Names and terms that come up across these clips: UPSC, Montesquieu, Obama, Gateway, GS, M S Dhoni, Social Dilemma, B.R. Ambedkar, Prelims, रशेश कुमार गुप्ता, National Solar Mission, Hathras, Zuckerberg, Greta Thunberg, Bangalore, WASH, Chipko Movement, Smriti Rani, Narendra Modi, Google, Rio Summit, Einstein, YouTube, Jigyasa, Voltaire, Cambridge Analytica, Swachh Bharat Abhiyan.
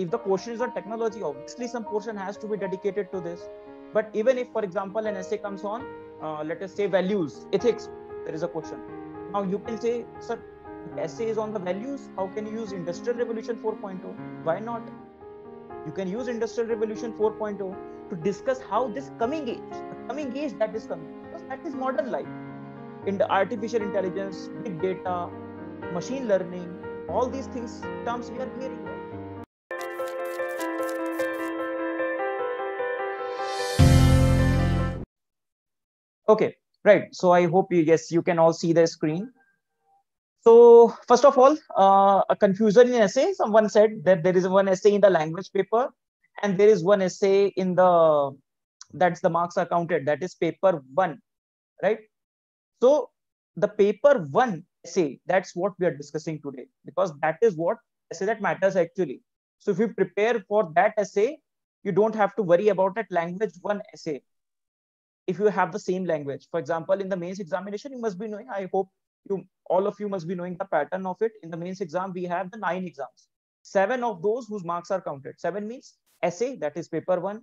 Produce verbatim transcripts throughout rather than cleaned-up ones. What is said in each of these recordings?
If the portion is on technology, obviously some portion has to be dedicated to this. But even if, for example, an essay comes on, uh, let us say values, ethics, there is a question. Now you can say, sir, essay is on the values. How can you use Industrial Revolution four point oh? Why not? You can use Industrial Revolution four point oh to discuss how this coming age, the coming age that is coming, because that is modern life. In the artificial intelligence, big data, machine learning, all these things, terms we are hearing. Okay, right. So I hope you, yes, you can all see the screen. So first of all, uh, a confusion in essay. Someone said that there is one essay in the language paper and there is one essay in the, that's the marks are counted. That is paper one, right? So the paper one essay, that's what we are discussing today, because that is what essay that matters actually. So if you prepare for that essay, you don't have to worry about that language one essay. If you have the same language, for example, in the mains examination, you must be knowing, I hope you, all of you must be knowing the pattern of it. In the mains exam, we have the nine exams, seven of those whose marks are counted. Seven means essay, that is paper one,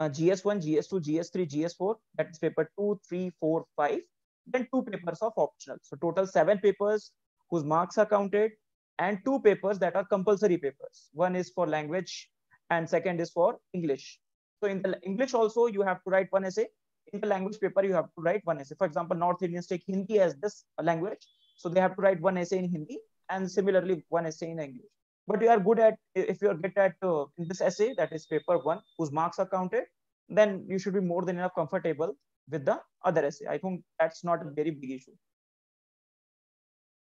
uh, G S one, G S two, G S three, G S four, that is paper two, three, four, five, then two papers of optional. So total seven papers whose marks are counted and two papers that are compulsory papers. One is for language and second is for English. So in the English also, you have to write one essay. In the language paper, you have to write one essay. For example, North Indians take Hindi as this language. So they have to write one essay in Hindi and similarly one essay in English. But you are good at, if you are good at uh, in this essay, that is paper one, whose marks are counted, then you should be more than enough comfortable with the other essay. I think that's not a very big issue.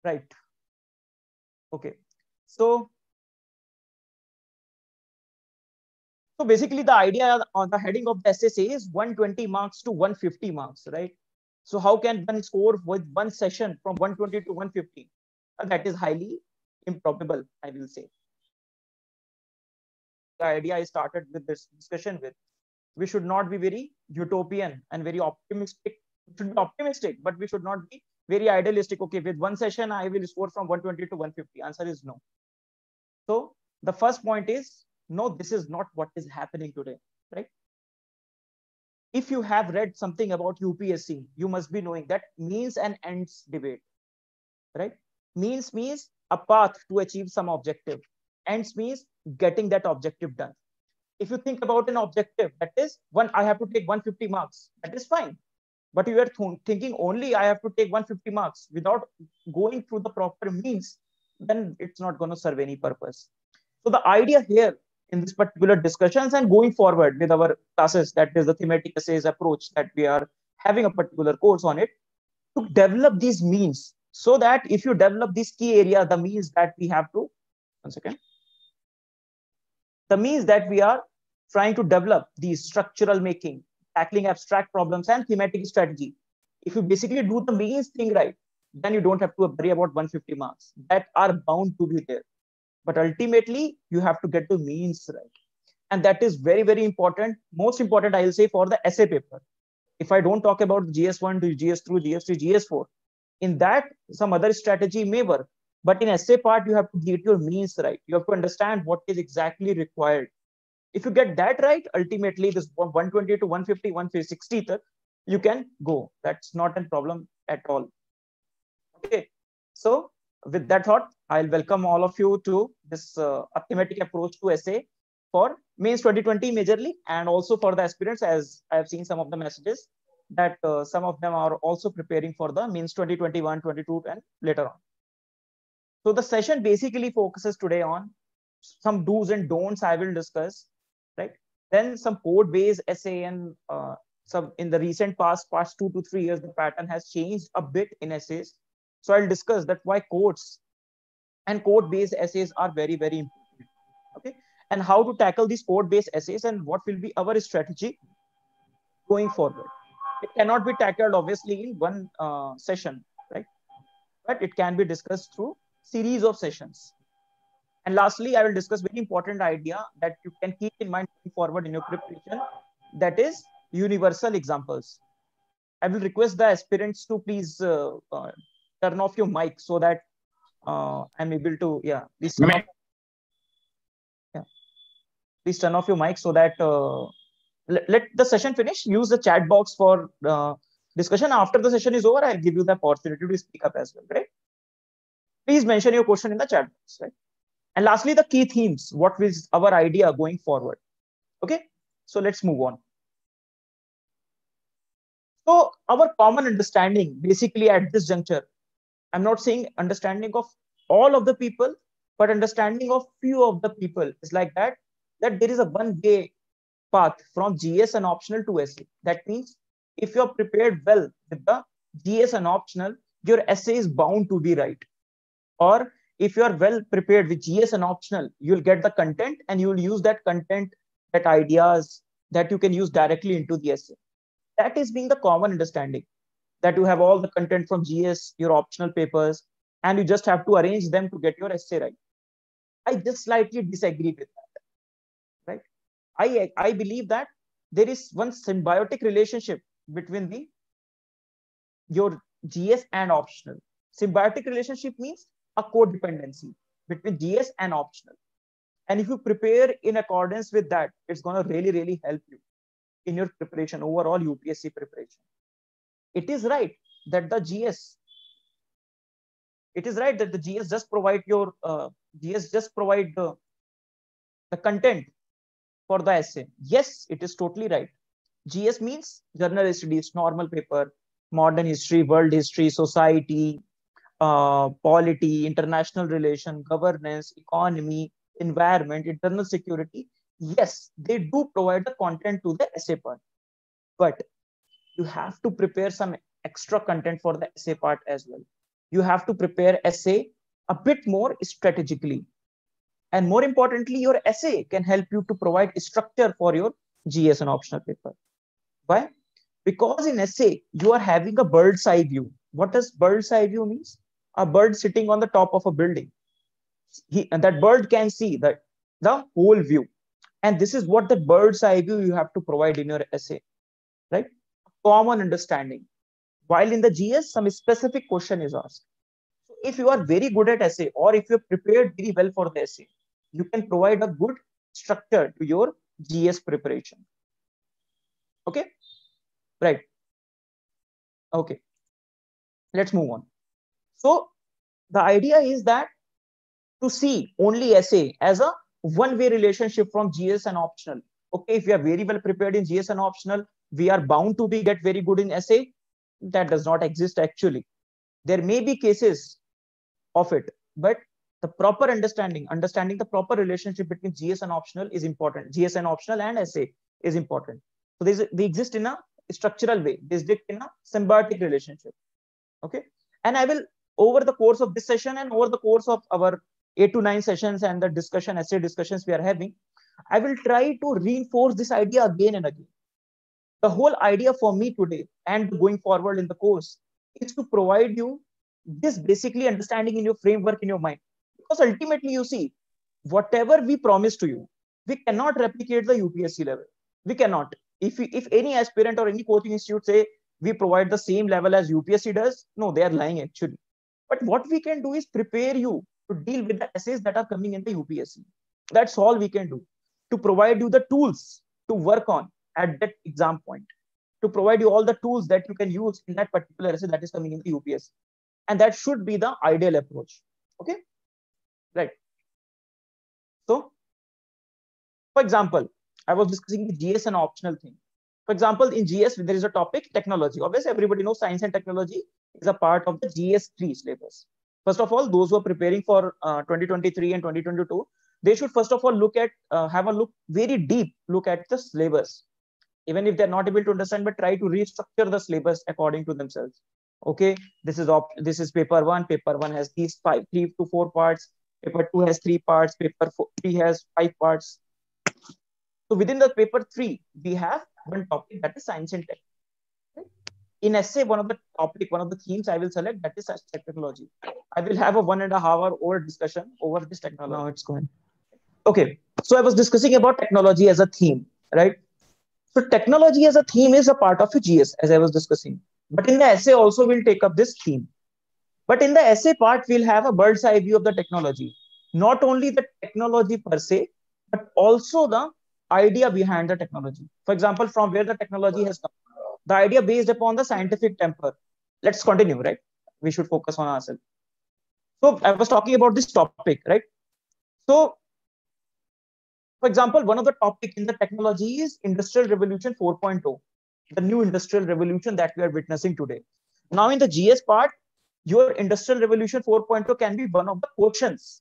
Right. Okay. So, So basically the idea on the heading of the essay says one hundred twenty marks to one hundred fifty marks, right? So how can one score with one session from one hundred twenty to one hundred fifty? That is highly improbable, I will say. The idea I started with this discussion with, we should not be very utopian and very optimistic. We should be optimistic, but we should not be very idealistic. Okay, with one session, I will score from one hundred twenty to one hundred fifty. Answer is no. So the first point is, no, this is not what is happening today, right? If you have read something about U P S C, you must be knowing that means and ends debate, right? Means means a path to achieve some objective. Ends means getting that objective done. If you think about an objective, that is one, I have to take one hundred fifty marks, that is fine. But you are th thinking only I have to take one hundred fifty marks without going through the proper means, then it's not going to serve any purpose. So the idea here in this particular discussions and going forward with our classes, that is the thematic essays approach that we are having a particular course on it, to develop these means so that if you develop this key area, the means that we have to, one second, the means that we are trying to develop these structural making, tackling abstract problems and thematic strategy. If you basically do the means thing right, then you don't have to worry about one hundred fifty marks that are bound to be there. But ultimately, you have to get to means right. And that is very, very important. Most important, I'll say, for the essay paper. If I don't talk about G S one to G S two, G S three, G S four, in that, some other strategy may work. But in essay part, you have to get your means right. You have to understand what is exactly required. If you get that right, ultimately, this one hundred twenty to one hundred fifty, one hundred sixty, you can go. That's not a problem at all. Okay. So, with that thought, I'll welcome all of you to this uh, thematic approach to essay for mains twenty twenty majorly, and also for the aspirants, as I have seen some of the messages that uh, some of them are also preparing for the mains twenty twenty-one, twenty-two and later on. So the session basically focuses today on some do's and don'ts I will discuss, right? Then some code based essay and uh, some in the recent past, past two to three years, the pattern has changed a bit in essays. So I'll discuss that why codes and code-based essays are very, very important, okay? And how to tackle these code-based essays and what will be our strategy going forward. It cannot be tackled obviously in one uh, session, right? But it can be discussed through series of sessions. And lastly, I will discuss very important idea that you can keep in mind going forward in your preparation, that is universal examples. I will request the aspirants to please uh, uh, turn off your mic so that uh, I'm able to, yeah. Please. Yeah. Please turn off your mic so that uh, let, let the session finish. Use the chat box for uh, discussion. After the session is over, I'll give you the opportunity to speak up as well, right? Please mention your question in the chat box, right? And lastly, the key themes. What is our idea going forward? Okay, so let's move on. So our common understanding, basically at this juncture, I'm not saying understanding of all of the people, but understanding of few of the people is like that, that there is a one-way path from G S and optional to essay. That means if you're prepared well with the G S and optional, your essay is bound to be right. Or if you're well prepared with G S and optional, you'll get the content and you'll use that content, that ideas that you can use directly into the essay. That is being the common understanding, that you have all the content from G S, your optional papers, and you just have to arrange them to get your essay right. I just slightly disagree with that. Right? I, I believe that there is one symbiotic relationship between the your G S and optional. Symbiotic relationship means a codependency between G S and optional. And if you prepare in accordance with that, it's going to really, really help you in your preparation, overall U P S C preparation. It is right that the G S, it is right that the G S just provide your uh, G S just provide the, the content for the essay. Yes, it is totally right. G S means general studies, normal paper, modern history, world history, society, uh, polity, international relation, governance, economy, environment, internal security. Yes, they do provide the content to the essay part, but you have to prepare some extra content for the essay part as well. You have to prepare essay a bit more strategically. And more importantly, your essay can help you to provide structure for your G S and optional paper. Why? Because in essay, you are having a bird's eye view. What does bird's eye view means? A bird sitting on the top of a building. He, and that bird can see that the whole view. And this is what the bird's eye view you have to provide in your essay, right? Common understanding. While in the G S, some specific question is asked. So if you are very good at essay, or if you're prepared very well for the essay, you can provide a good structure to your G S preparation. Okay, right. Okay, let's move on. So the idea is that to see only essay as a one-way relationship from G S and optional. Okay, if you are very well prepared in G S and optional, we are bound to be get very good in essay. That does not exist actually. There may be cases of it, but the proper understanding, understanding the proper relationship between G S and optional is important. G S and optional and essay is important. So these, they exist in a structural way. They exist in a symbiotic relationship. Okay. And I will, over the course of this session and over the course of our eight to nine sessions and the discussion, essay discussions we are having, I will try to reinforce this idea again and again. The whole idea for me today and going forward in the course is to provide you this basically understanding in your framework, in your mind. Because ultimately, you see, whatever we promise to you, we cannot replicate the U P S C level. We cannot. If, we, if any aspirant or any coaching institute say, we provide the same level as U P S C does, no, they are lying actually. But what we can do is prepare you to deal with the essays that are coming in the U P S C. That's all we can do. To provide you the tools to work on at that exam point, to provide you all the tools that you can use in that particular essay that is coming in the U P S C. And that should be the ideal approach. Okay, right. So, for example, I was discussing the G S and optional thing. For example, in G S, there is a topic, technology. Obviously, everybody knows science and technology is a part of the G S three syllabus. First of all, those who are preparing for uh, twenty twenty-three and twenty twenty-two, they should first of all look at, uh, have a look, very deep look at the syllabus. Even if they're not able to understand, but try to restructure the syllabus according to themselves. Okay, this is op this is paper one. Paper one has these five, three to four parts. Paper two has three parts. Paper four, three has five parts. So within the paper three, we have one topic that is science and tech. Okay? In essay, one of the topic, one of the themes I will select that is technology. I will have a one and a half hour over discussion over this technology. Now it's going. Okay, so I was discussing about technology as a theme, right? So technology as a theme is a part of G S, as I was discussing. But in the essay also we'll take up this theme. But in the essay part, we'll have a bird's eye view of the technology. Not only the technology per se, but also the idea behind the technology. For example, from where the technology has come, the idea based upon the scientific temper. Let's continue, right? We should focus on ourselves. So I was talking about this topic, right? So, for example, one of the topic in the technology is Industrial Revolution four point oh, the new Industrial Revolution that we are witnessing today. Now, in the G S part, your Industrial Revolution four point oh can be one of the portions,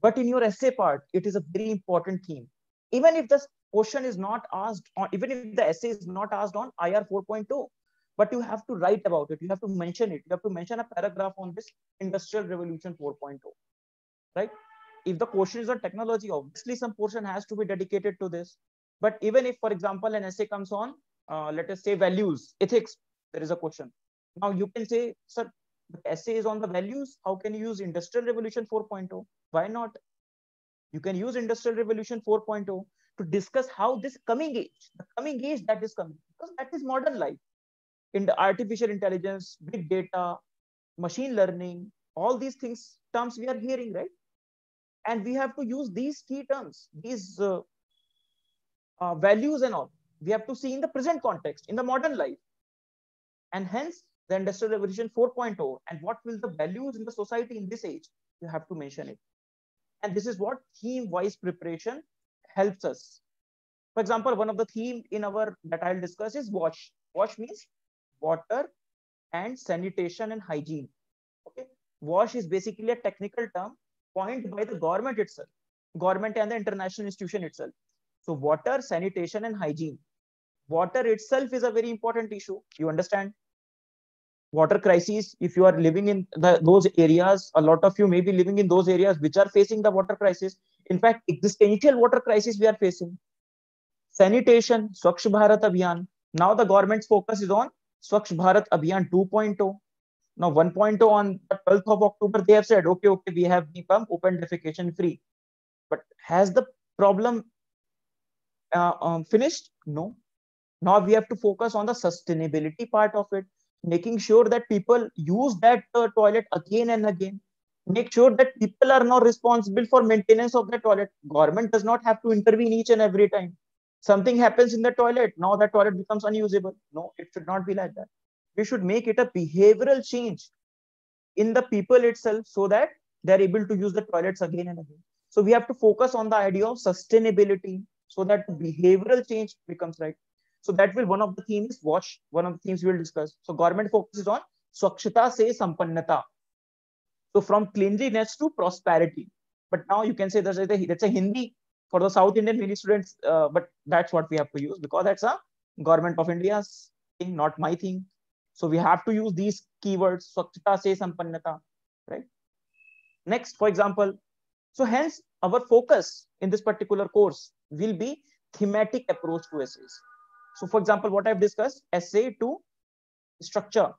but in your essay part, it is a very important theme. Even if this portion is not asked, on, even if the essay is not asked on I R four point oh, but you have to write about it. You have to mention it. You have to mention a paragraph on this Industrial Revolution four point oh, right? If the portion is on technology, obviously some portion has to be dedicated to this. But even if, for example, an essay comes on, uh, let us say values, ethics, there is a question. Now you can say, sir, the essay is on the values. How can you use Industrial Revolution four point oh? Why not? You can use Industrial Revolution four point oh to discuss how this coming age, the coming age that is coming, because that is modern life. In the artificial intelligence, big data, machine learning, all these things, terms we are hearing, right? And we have to use these key terms, these uh, uh, values and all. We have to see in the present context, in the modern life. And hence, the Industrial Revolution four point oh, and what will the values in the society in this age, you have to mention it. And this is what theme-wise preparation helps us. For example, one of the theme in our, that I'll discuss is WASH. WASH means water and sanitation and hygiene. Okay, WASH is basically a technical term coined by the government itself, government and the international institution itself. So water, sanitation and hygiene. Water itself is a very important issue. You understand? Water crisis, if you are living in the, those areas, a lot of you may be living in those areas which are facing the water crisis. In fact, existential water crisis we are facing. Sanitation, Swachh Bharat Abhiyan. Now the government's focus is on Swachh Bharat Abhiyan two point oh. Now one point oh on the twelfth of October, they have said, okay, okay, we have become open defecation free. But has the problem uh, um, finished? No. Now we have to focus on the sustainability part of it. Making sure that people use that uh, toilet again and again. Make sure that people are not responsible for maintenance of the toilet. Government does not have to intervene each and every time. Something happens in the toilet, now that toilet becomes unusable. No, it should not be like that. We should make it a behavioral change in the people itself so that they're able to use the toilets again and again. So we have to focus on the idea of sustainability so that the behavioral change becomes right. So that will one of the themes WASH, one of the themes we will discuss. So government focuses on Swachhata se Sampannata. So from cleanliness to prosperity. But now you can say that's a, that's a Hindi for the South Indian mini students. Uh, but that's what we have to use because that's a government of India's thing, not my thing. So we have to use these keywords, Swachhata se Sampannata, right? Next, for example. So hence our focus in this particular course will be thematic approach to essays. So, for example, what I've discussed, essay to structure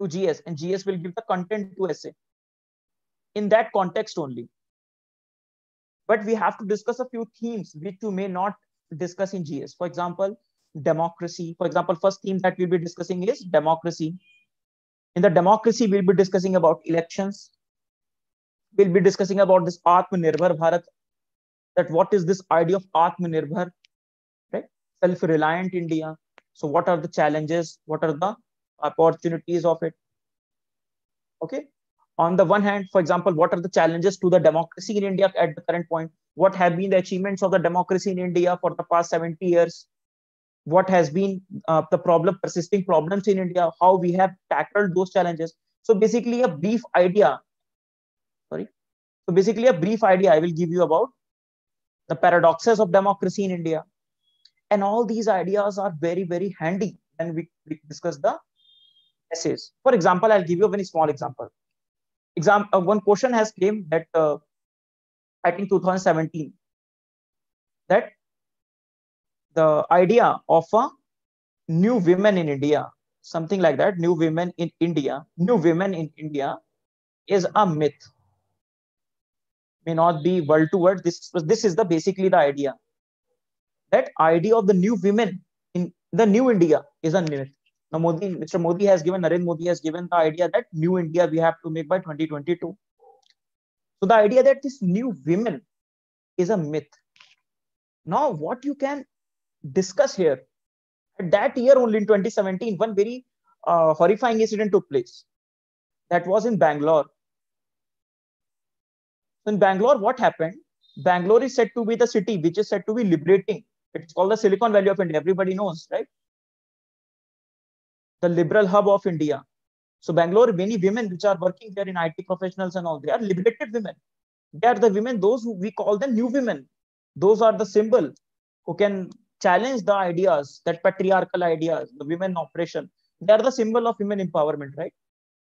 to G S, and G S will give the content to essay in that context only. But we have to discuss a few themes which you may not discuss in G S. For example, democracy. For example, first theme that we'll be discussing is democracy. In the democracy, we'll be discussing about elections. We'll be discussing about this Atmanirbhar Bharat, that what is this idea of Atmanirbhar? Self-reliant India. So what are the challenges? What are the opportunities of it? Okay. On the one hand, for example, what are the challenges to the democracy in India at the current point? What have been the achievements of the democracy in India for the past seventy years? What has been uh, the problem, persisting problems in India? How we have tackled those challenges? So basically a brief idea. Sorry. So basically a brief idea I will give you about the paradoxes of democracy in India. And all these ideas are very, very handy when we, we discuss the essays. For example, I'll give you a very small example. Exam, uh, one question has came that, uh, I think two thousand seventeen, that the idea of a new women in India, something like that, new women in India, new women in India is a myth. May not be word to word. This, this is the basically the idea. That idea of the new women in the new India is a myth. Now, Modi, Mister Modi has given, Narendra Modi has given the idea that new India we have to make by twenty twenty-two. So the idea that this new women is a myth. Now, what you can discuss here, that year only in twenty seventeen, one very uh, horrifying incident took place. That was in Bangalore. In Bangalore, what happened? Bangalore is said to be the city which is said to be liberating. It's called the Silicon Valley of India. Everybody knows, right? The liberal hub of India. So Bangalore, many women which are working there in I T professionals and all, they are liberated women. They are the women, those who we call the new women. Those are the symbol who can challenge the ideas, that patriarchal ideas, the women oppression. They are the symbol of women empowerment, right?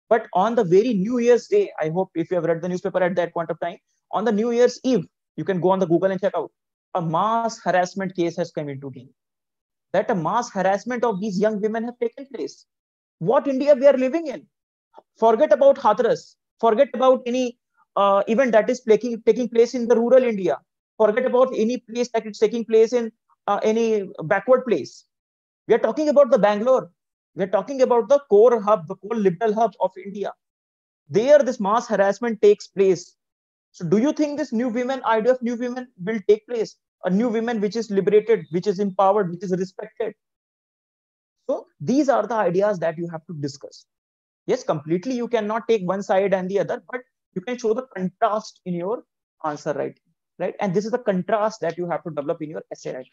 But on the very New Year's Day, I hope if you have read the newspaper at that point of time, on the New Year's Eve, you can go on the Google and check out, a mass harassment case has come into being. That a mass harassment of these young women have taken place. What India we are living in? Forget about Hathras. Forget about any uh, event that is taking, taking place in the rural India. Forget about any place that is taking place in uh, any backward place. We are talking about the Bangalore. We are talking about the core hub, the core liberal hub of India. There this mass harassment takes place. So do you think this new women, idea of new women will take place? A new women which is liberated, which is empowered, which is respected. So these are the ideas that you have to discuss. Yes, completely you cannot take one side and the other, but you can show the contrast in your answer writing, right? And this is the contrast that you have to develop in your essay writing.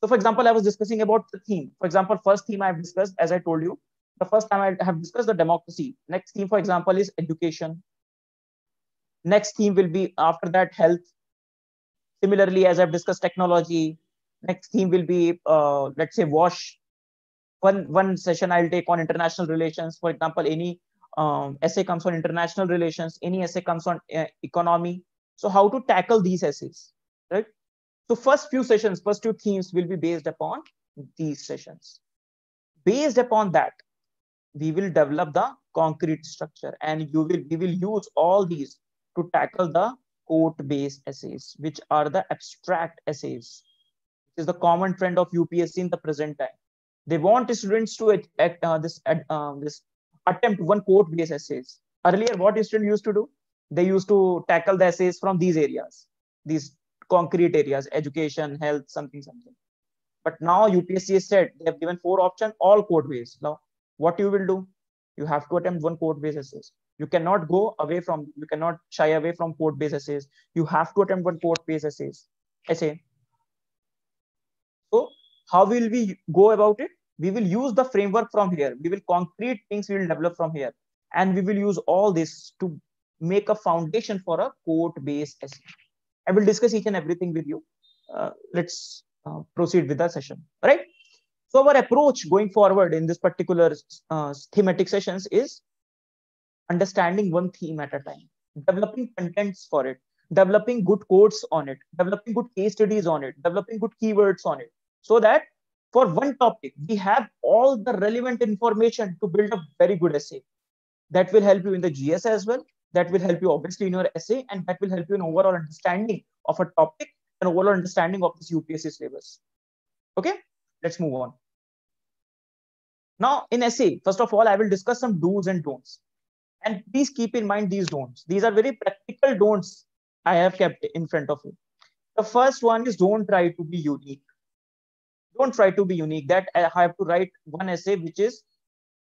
So for example, I was discussing about the theme. For example, first theme I have discussed, as I told you, the first time I have discussed the democracy. Next theme, for example, is education. Next theme will be after that health. Similarly, as I've discussed technology, next theme will be, uh, let's say, WASH. One, one session I'll take on international relations. For example, any um, essay comes on international relations, any essay comes on uh, economy. So how to tackle these essays, right? So first few sessions, first two themes will be based upon these sessions. Based upon that, we will develop the concrete structure and you will, we will use all these to tackle the quote-based essays, which are the abstract essays. This is the common trend of U P S C in the present time. They want students to at, at, uh, this, at, uh, this attempt one quote-based essays. Earlier, what students used to do? They used to tackle the essays from these areas, these concrete areas, education, health, something, something. But now U P S C has said, they have given four options, all quote-based. Now, what you will do? You have to attempt one quote-based essays. You cannot go away from, you cannot shy away from quote-based essays. You have to attempt one quote-based essays. Essay. So how will we go about it? We will use the framework from here. We will concrete things we will develop from here. And we will use all this to make a foundation for a quote-based essay. I will discuss each and everything with you. Uh, let's uh, proceed with the session, all right? So our approach going forward in this particular uh, thematic sessions is understanding one theme at a time, developing contents for it, developing good quotes on it, developing good case studies on it, developing good keywords on it, so that for one topic, we have all the relevant information to build a very good essay. That will help you in the G S as well. That will help you obviously in your essay, and that will help you in overall understanding of a topic and overall understanding of this U P S C syllabus. Okay, let's move on. Now in essay, first of all, I will discuss some do's and don'ts. And please keep in mind these don'ts. These are very practical don'ts I have kept in front of you. The first one is don't try to be unique. Don't try to be unique. That I have to write one essay which is,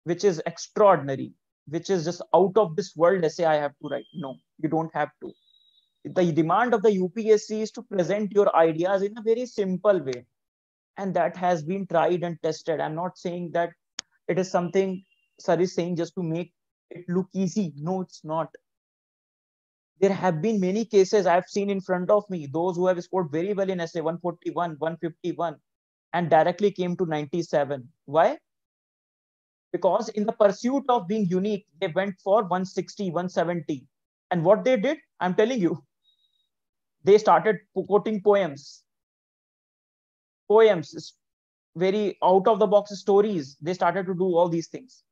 which is extraordinary, which is just out of this world essay I have to write. No, you don't have to. The demand of the U P S C is to present your ideas in a very simple way. And that has been tried and tested. I'm not saying that it is something sir is saying just to make it look easy. No, it's not. There have been many cases I've seen in front of me, those who have scored very well in essay one forty-one, one fifty-one, and directly came to ninety-seven. Why? Because in the pursuit of being unique, they went for one sixty, one seventy. And what they did, I'm telling you, they started quoting poems. Poems, very out of the box stories. They started to do all these things.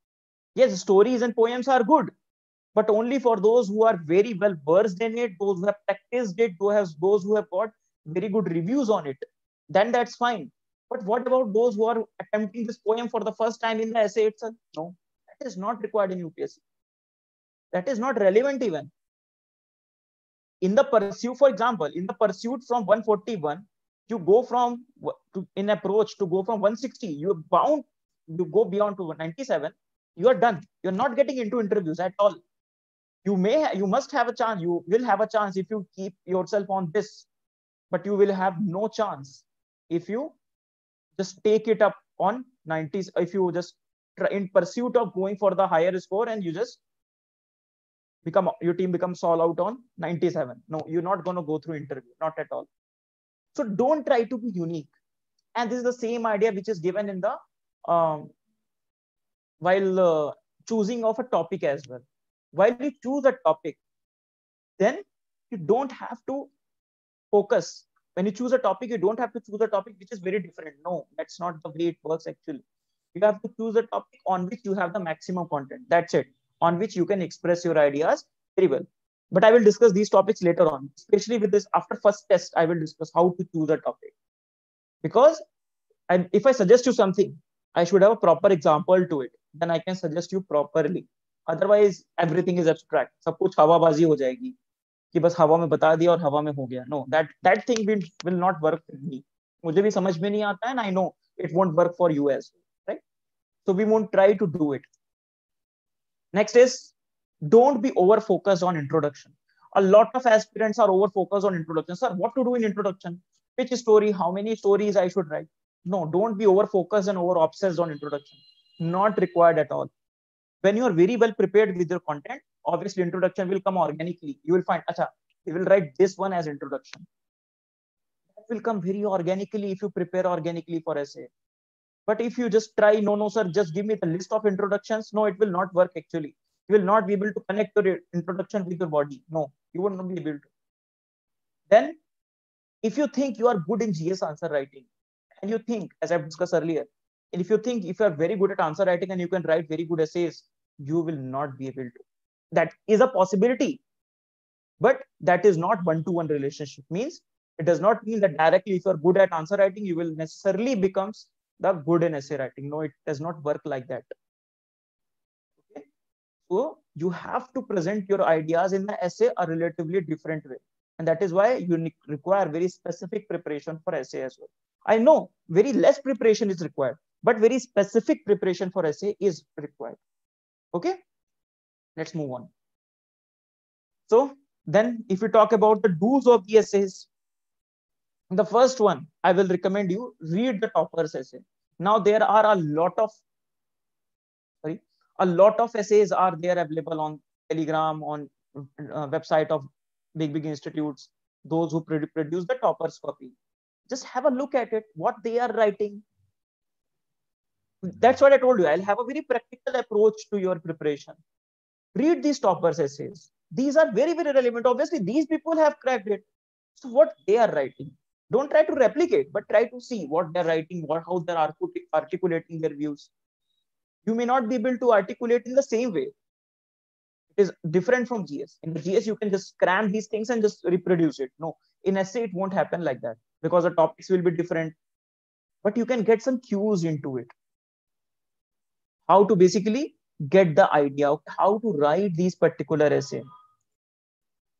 Yes, stories and poems are good, but only for those who are very well versed in it, those who have practiced it, who have, those who have got very good reviews on it. Then that's fine. But what about those who are attempting this poem for the first time in the essay itself? No, that is not required in U P S C. That is not relevant even. In the pursuit, for example, in the pursuit from one forty-one, you go from to, in approach to go from one sixty, you're bound to go beyond to one ninety-seven, you are done. You're not getting into interviews at all. You may, you must have a chance. You will have a chance if you keep yourself on this, but you will have no chance if you just take it up on nineties. If you just try in pursuit of going for the higher score and you just become, your team becomes all out on ninety-seven. No, you're not going to go through interview, not at all. So don't try to be unique. And this is the same idea which is given in the um, while uh, choosing of a topic as well. While you choose a topic, then you don't have to focus. When you choose a topic, you don't have to choose a topic which is very different. No, that's not the way it works actually. You have to choose a topic on which you have the maximum content. That's it. On which you can express your ideas very well. But I will discuss these topics later on, especially with this after first test, I will discuss how to choose a topic. Because and if I suggest you something, I should have a proper example to it. Then I can suggest you properly. Otherwise, everything is abstract. Sab kuch hawabazi ho jayegi. Ki bas hawa mein bata diya aur hawa mein ho gaya. No, that, that thing will, will not work for me. Mujhe bhi samajh mein nahi aata and I know it won't work for you as well, right? So we won't try to do it. Next is, don't be over focused on introduction. A lot of aspirants are over focused on introduction. Sir, what to do in introduction? Which story? How many stories I should write? No, don't be over focused and over obsessed on introduction. Not required at all. When you are very well prepared with your content, obviously introduction will come organically. You will find, acha, you will write this one as introduction. That will come very organically if you prepare organically for essay. But if you just try, no, no, sir, just give me the list of introductions. No, it will not work actually. You will not be able to connect your introduction with your body. No, you will not be able to. Then, if you think you are good in G S answer writing, and you think, as I've discussed earlier, and if you think if you are very good at answer writing and you can write very good essays, you will not be able to. That is a possibility. But that is not one-to-one relationship. Means it does not mean that directly if you are good at answer writing, you will necessarily become the good in essay writing. No, it does not work like that. Okay? So you have to present your ideas in the essay a relatively different way. And that is why you require very specific preparation for essay as well. I know very less preparation is required, but very specific preparation for essay is required. Okay, let's move on. So then if you talk about the do's of the essays, the first one, I will recommend you read the topper's essay. Now there are a lot of, sorry, a lot of essays are there available on Telegram, on uh, website of big, big institutes, those who produce the topper's copy. Just have a look at it, what they are writing. That's what I told you. I'll have a very practical approach to your preparation. Read these toppers' essays. These are very, very relevant. Obviously, these people have cracked it. So what they are writing. Don't try to replicate, but try to see what they're writing, what, how they're articulating their views. You may not be able to articulate in the same way. It is different from G S. In G S, you can just cram these things and just reproduce it. No, in essay, it won't happen like that because the topics will be different. But you can get some cues into it. How to basically get the idea of how to write these particular essay,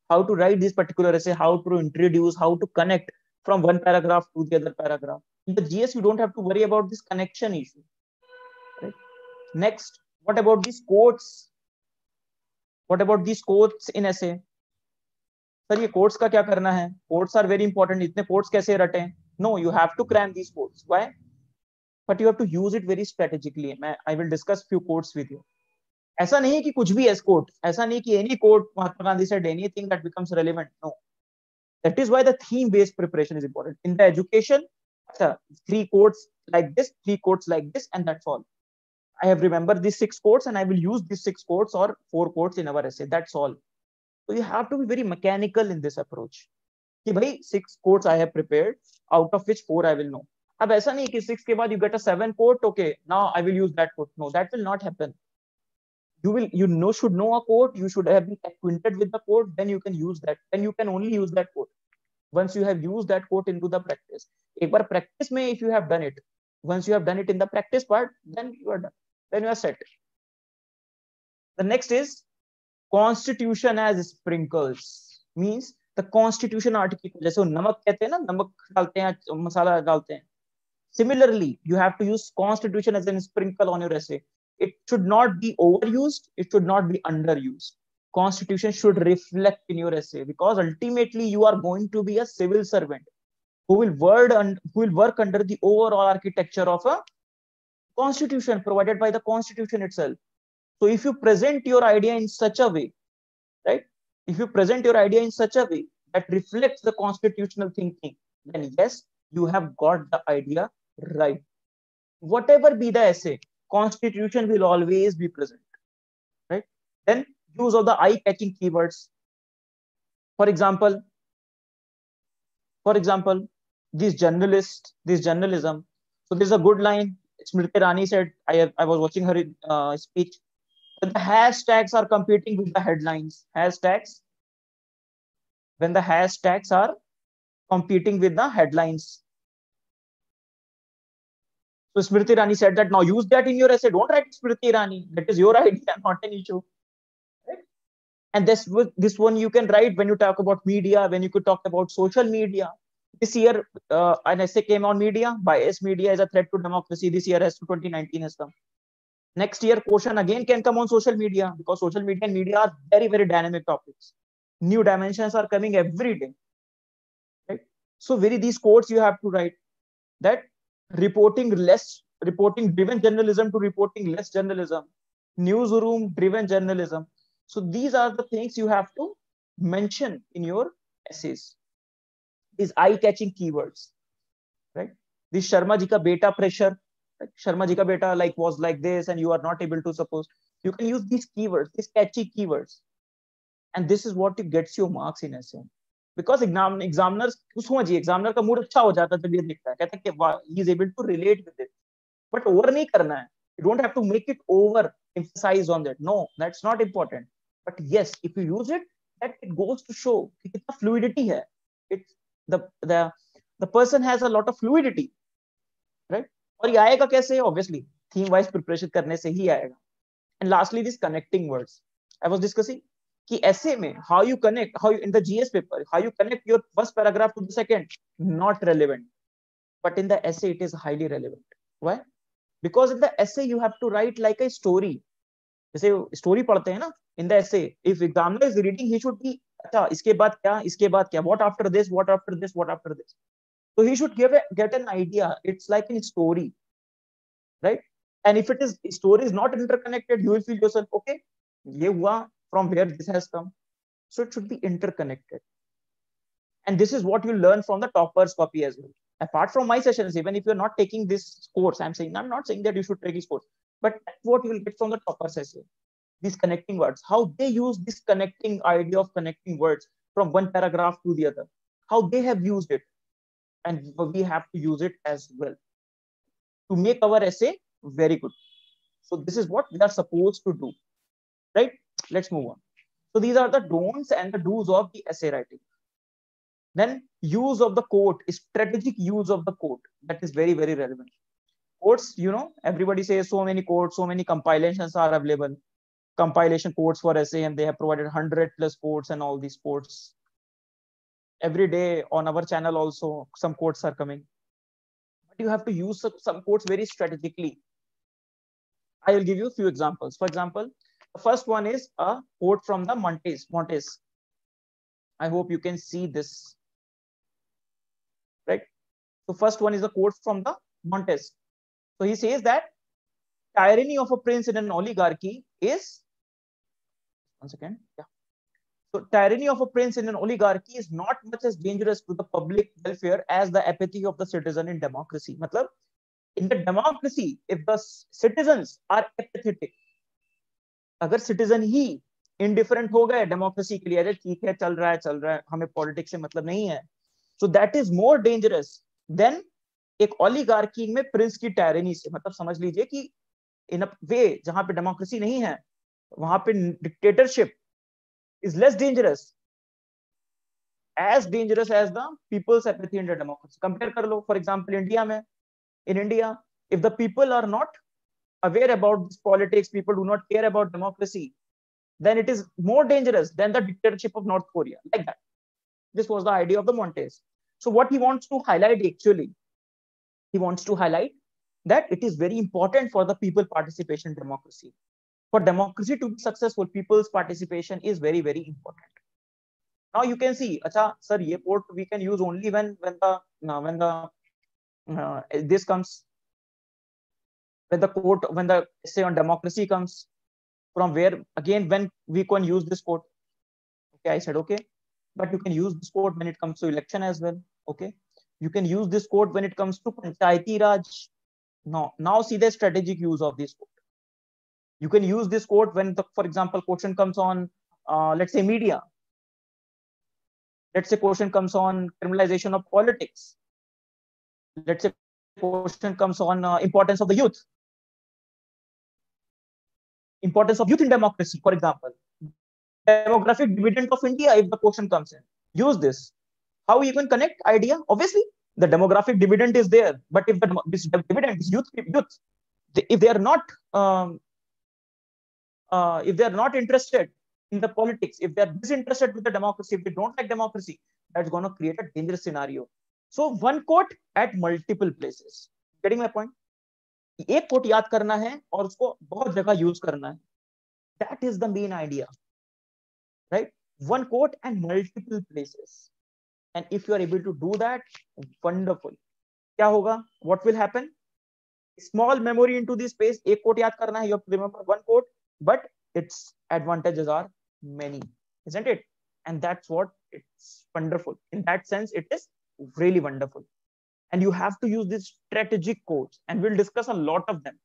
how to write this particular essay, how to introduce, how to connect from one paragraph to the other paragraph. In the G S, you don't have to worry about this connection issue. Right? Next, what about these quotes? What about these quotes in essay? Sir, ye quotes ka kya karna hai? Quotes are very important. Itne quotes kaise ratein? No, you have to cram these quotes. Why? But you have to use it very strategically. I will discuss few quotes with you. ऐसा नहीं कि कुछ भी ऐसा quote, ऐसा नहीं कि any quote Mahatma Gandhi said anything that becomes relevant. No, that is why the theme-based preparation is important. In the education, three quotes like this, three quotes like this, and that's all. I have remembered these six quotes, and I will use these six quotes or four quotes in our essay. That's all. So you have to be very mechanical in this approach. कि भाई six quotes I have prepared, out of which four I will know. अब ऐसा नहीं कि six के बाद you get a seven quote, okay, now I will use that quote. No, that will not happen. You will, you know, should know a quote. You should have been acquainted with the quote. Then you can use that. Then you can only use that quote. Once you have used that quote into the practice. एक बार practice में if you have done it, once you have done it in the practice part, then you are done. Then you are set. The next is constitution as sprinkles. Means the constitution article, जैसे नमक कहते हैं ना, नमक डालते हैं, मसाला डालते हैं, similarly you have to use constitution as an sprinkle on your essay. It should not be overused, it should not be underused. Constitution should reflect in your essay, because ultimately you are going to be a civil servant who will word and who will work under the overall architecture of a constitution provided by the constitution itself. So if you present your idea in such a way, right, if you present your idea in such a way that reflects the constitutional thinking, then yes, you have got the idea right. Whatever be the essay, Constitution will always be present, right? Then use of the eye-catching keywords. For example, for example, this journalist, this journalism. So there's a good line. Smriti Rani said. I I was watching her uh, speech. When the hashtags are competing with the headlines. Hashtags. When the hashtags are competing with the headlines. So Smriti Rani said that now use that in your essay. Don't write Smriti Rani. That is your idea, not an issue. Right? And this this one you can write when you talk about media, when you could talk about social media. This year, uh, an essay came on media. Bias media is a threat to democracy. This year, as to twenty nineteen has come. Next year, question again can come on social media, because social media and media are very very dynamic topics. New dimensions are coming every day. Right? So very these quotes you have to write that. Reporting less, reporting driven journalism to reporting less journalism, newsroom driven journalism. So these are the things you have to mention in your essays. These eye-catching keywords, right? This Sharma ji ka beta pressure, right? Sharma ji ka beta like was like this, and you are not able to suppose. You can use these keywords, these catchy keywords, and this is what gets you marks in essay. Because exam examiners उसमें जी examiner का mood अच्छा हो जाता है, जब ये दिखता है, कहता है कि he is able to relate with it, but over नहीं करना है. You don't have to make it over emphasize on that. No, that's not important. But yes, if you use it, that it goes to show कि कितना fluidity है. It the the the person has a lot of fluidity, right? और ये आएगा कैसे? Obviously, theme wise preparation करने से ही आएगा. And lastly, these connecting words. I was discussing. कि ऐसे में how you connect, how you, in the G S paper, how you connect your first paragraph to the second, not relevant, but in the essay it is highly relevant. Why? Because in the essay you have to write like a story. जैसे story पढ़ते हैं ना, in the essay, if examiner is reading, he should be अच्छा इसके बाद क्या, इसके बाद क्या, what after this, what after this, what after this. So he should give a, get an idea. It's like a story, right? And if it is story is not interconnected, you will feel yourself okay. ये हुआ. From where this has come, so it should be interconnected, and this is what you learn from the topper's copy as well. Apart from my sessions, even if you are not taking this course, I'm saying I'm not saying that you should take this course, but that's what you will get from the topper's essay. These connecting words, how they use this connecting idea of connecting words from one paragraph to the other, how they have used it, and we have to use it as well to make our essay very good. So this is what we are supposed to do, right? Let's move on. So these are the don'ts and the do's of the essay writing. Then use of the quote, strategic use of the quote, that is very very relevant. Quotes, you know, everybody says so many quotes, so many compilations are available, compilation quotes for essay, and they have provided one hundred plus quotes and all these quotes. Every day on our channel also some quotes are coming, but you have to use some quotes very strategically. I will give you a few examples. For example, the first one is a quote from the Montes Montes. I hope you can see this, right? So first one is a quote from the Montes. So he says that tyranny of a prince in an oligarchy is one second, yeah. So tyranny of a prince in an oligarchy is not much as dangerous to the public welfare as the apathy of the citizen in democracy. Matlab, in the democracy, if the citizens are apathetic, अगर citizen ही indifferent हो गए democracy के लिए, अरे ठीक है चल रहा है चल रहा है, हमें पॉलिटिक्स से मतलब नहीं है, so that is more dangerous than एक ऑलिगार्की में प्रिंस की टायरनी से. मतलब समझ लीजिए कि इन अ वे जहां पे डेमोक्रेसी नहीं है, वहां पे dictatorship is less dangerous, as dangerous as the people's apathy in the democracy. Compare कर लो, फॉर एग्जाम्पल इंडिया में, in India if the people are not aware about this politics, people do not care about democracy, then it is more dangerous than the dictatorship of North Korea, like that. This was the idea of the Montesquieu. So what he wants to highlight actually, he wants to highlight that it is very important for the people participation in democracy. For democracy to be successful, people's participation is very, very important. Now you can see, acha, sir, ye port we can use only when when the when the uh, this comes, when the quote, when the essay on democracy comes, from where again when we can use this quote. Okay, I said okay, but you can use this quote when it comes to election as well. Okay, you can use this quote when it comes to Panchayati Raj. Now, now see the strategic use of this quote. You can use this quote when, the, for example, question comes on, uh, let's say media. Let's say question comes on criminalization of politics. Let's say question comes on uh, importance of the youth. Importance of youth in democracy, for example. Demographic dividend of India, if the question comes in. Use this. How you can connect idea? Obviously, the demographic dividend is there. But if the this dividend is youth, youth, if they are not, um, uh, if they are not interested in the politics, if they are disinterested with the democracy, if they don't like democracy, that's going to create a dangerous scenario. So one quote at multiple places. Getting my point? एक quote याद करना है और उसको बहुत जगह use करना है. That is the main idea, right? One quote and multiple places. And if you are able to do that, wonderful. क्या होगा? What will happen? Small memory into this space. एक कोट याद करना है. You have to remember one quote, but its advantages are many, isn't it? And that's what it's wonderful. In that sense, it is really wonderful. And you have to use these strategic quotes, and we'll discuss a lot of them.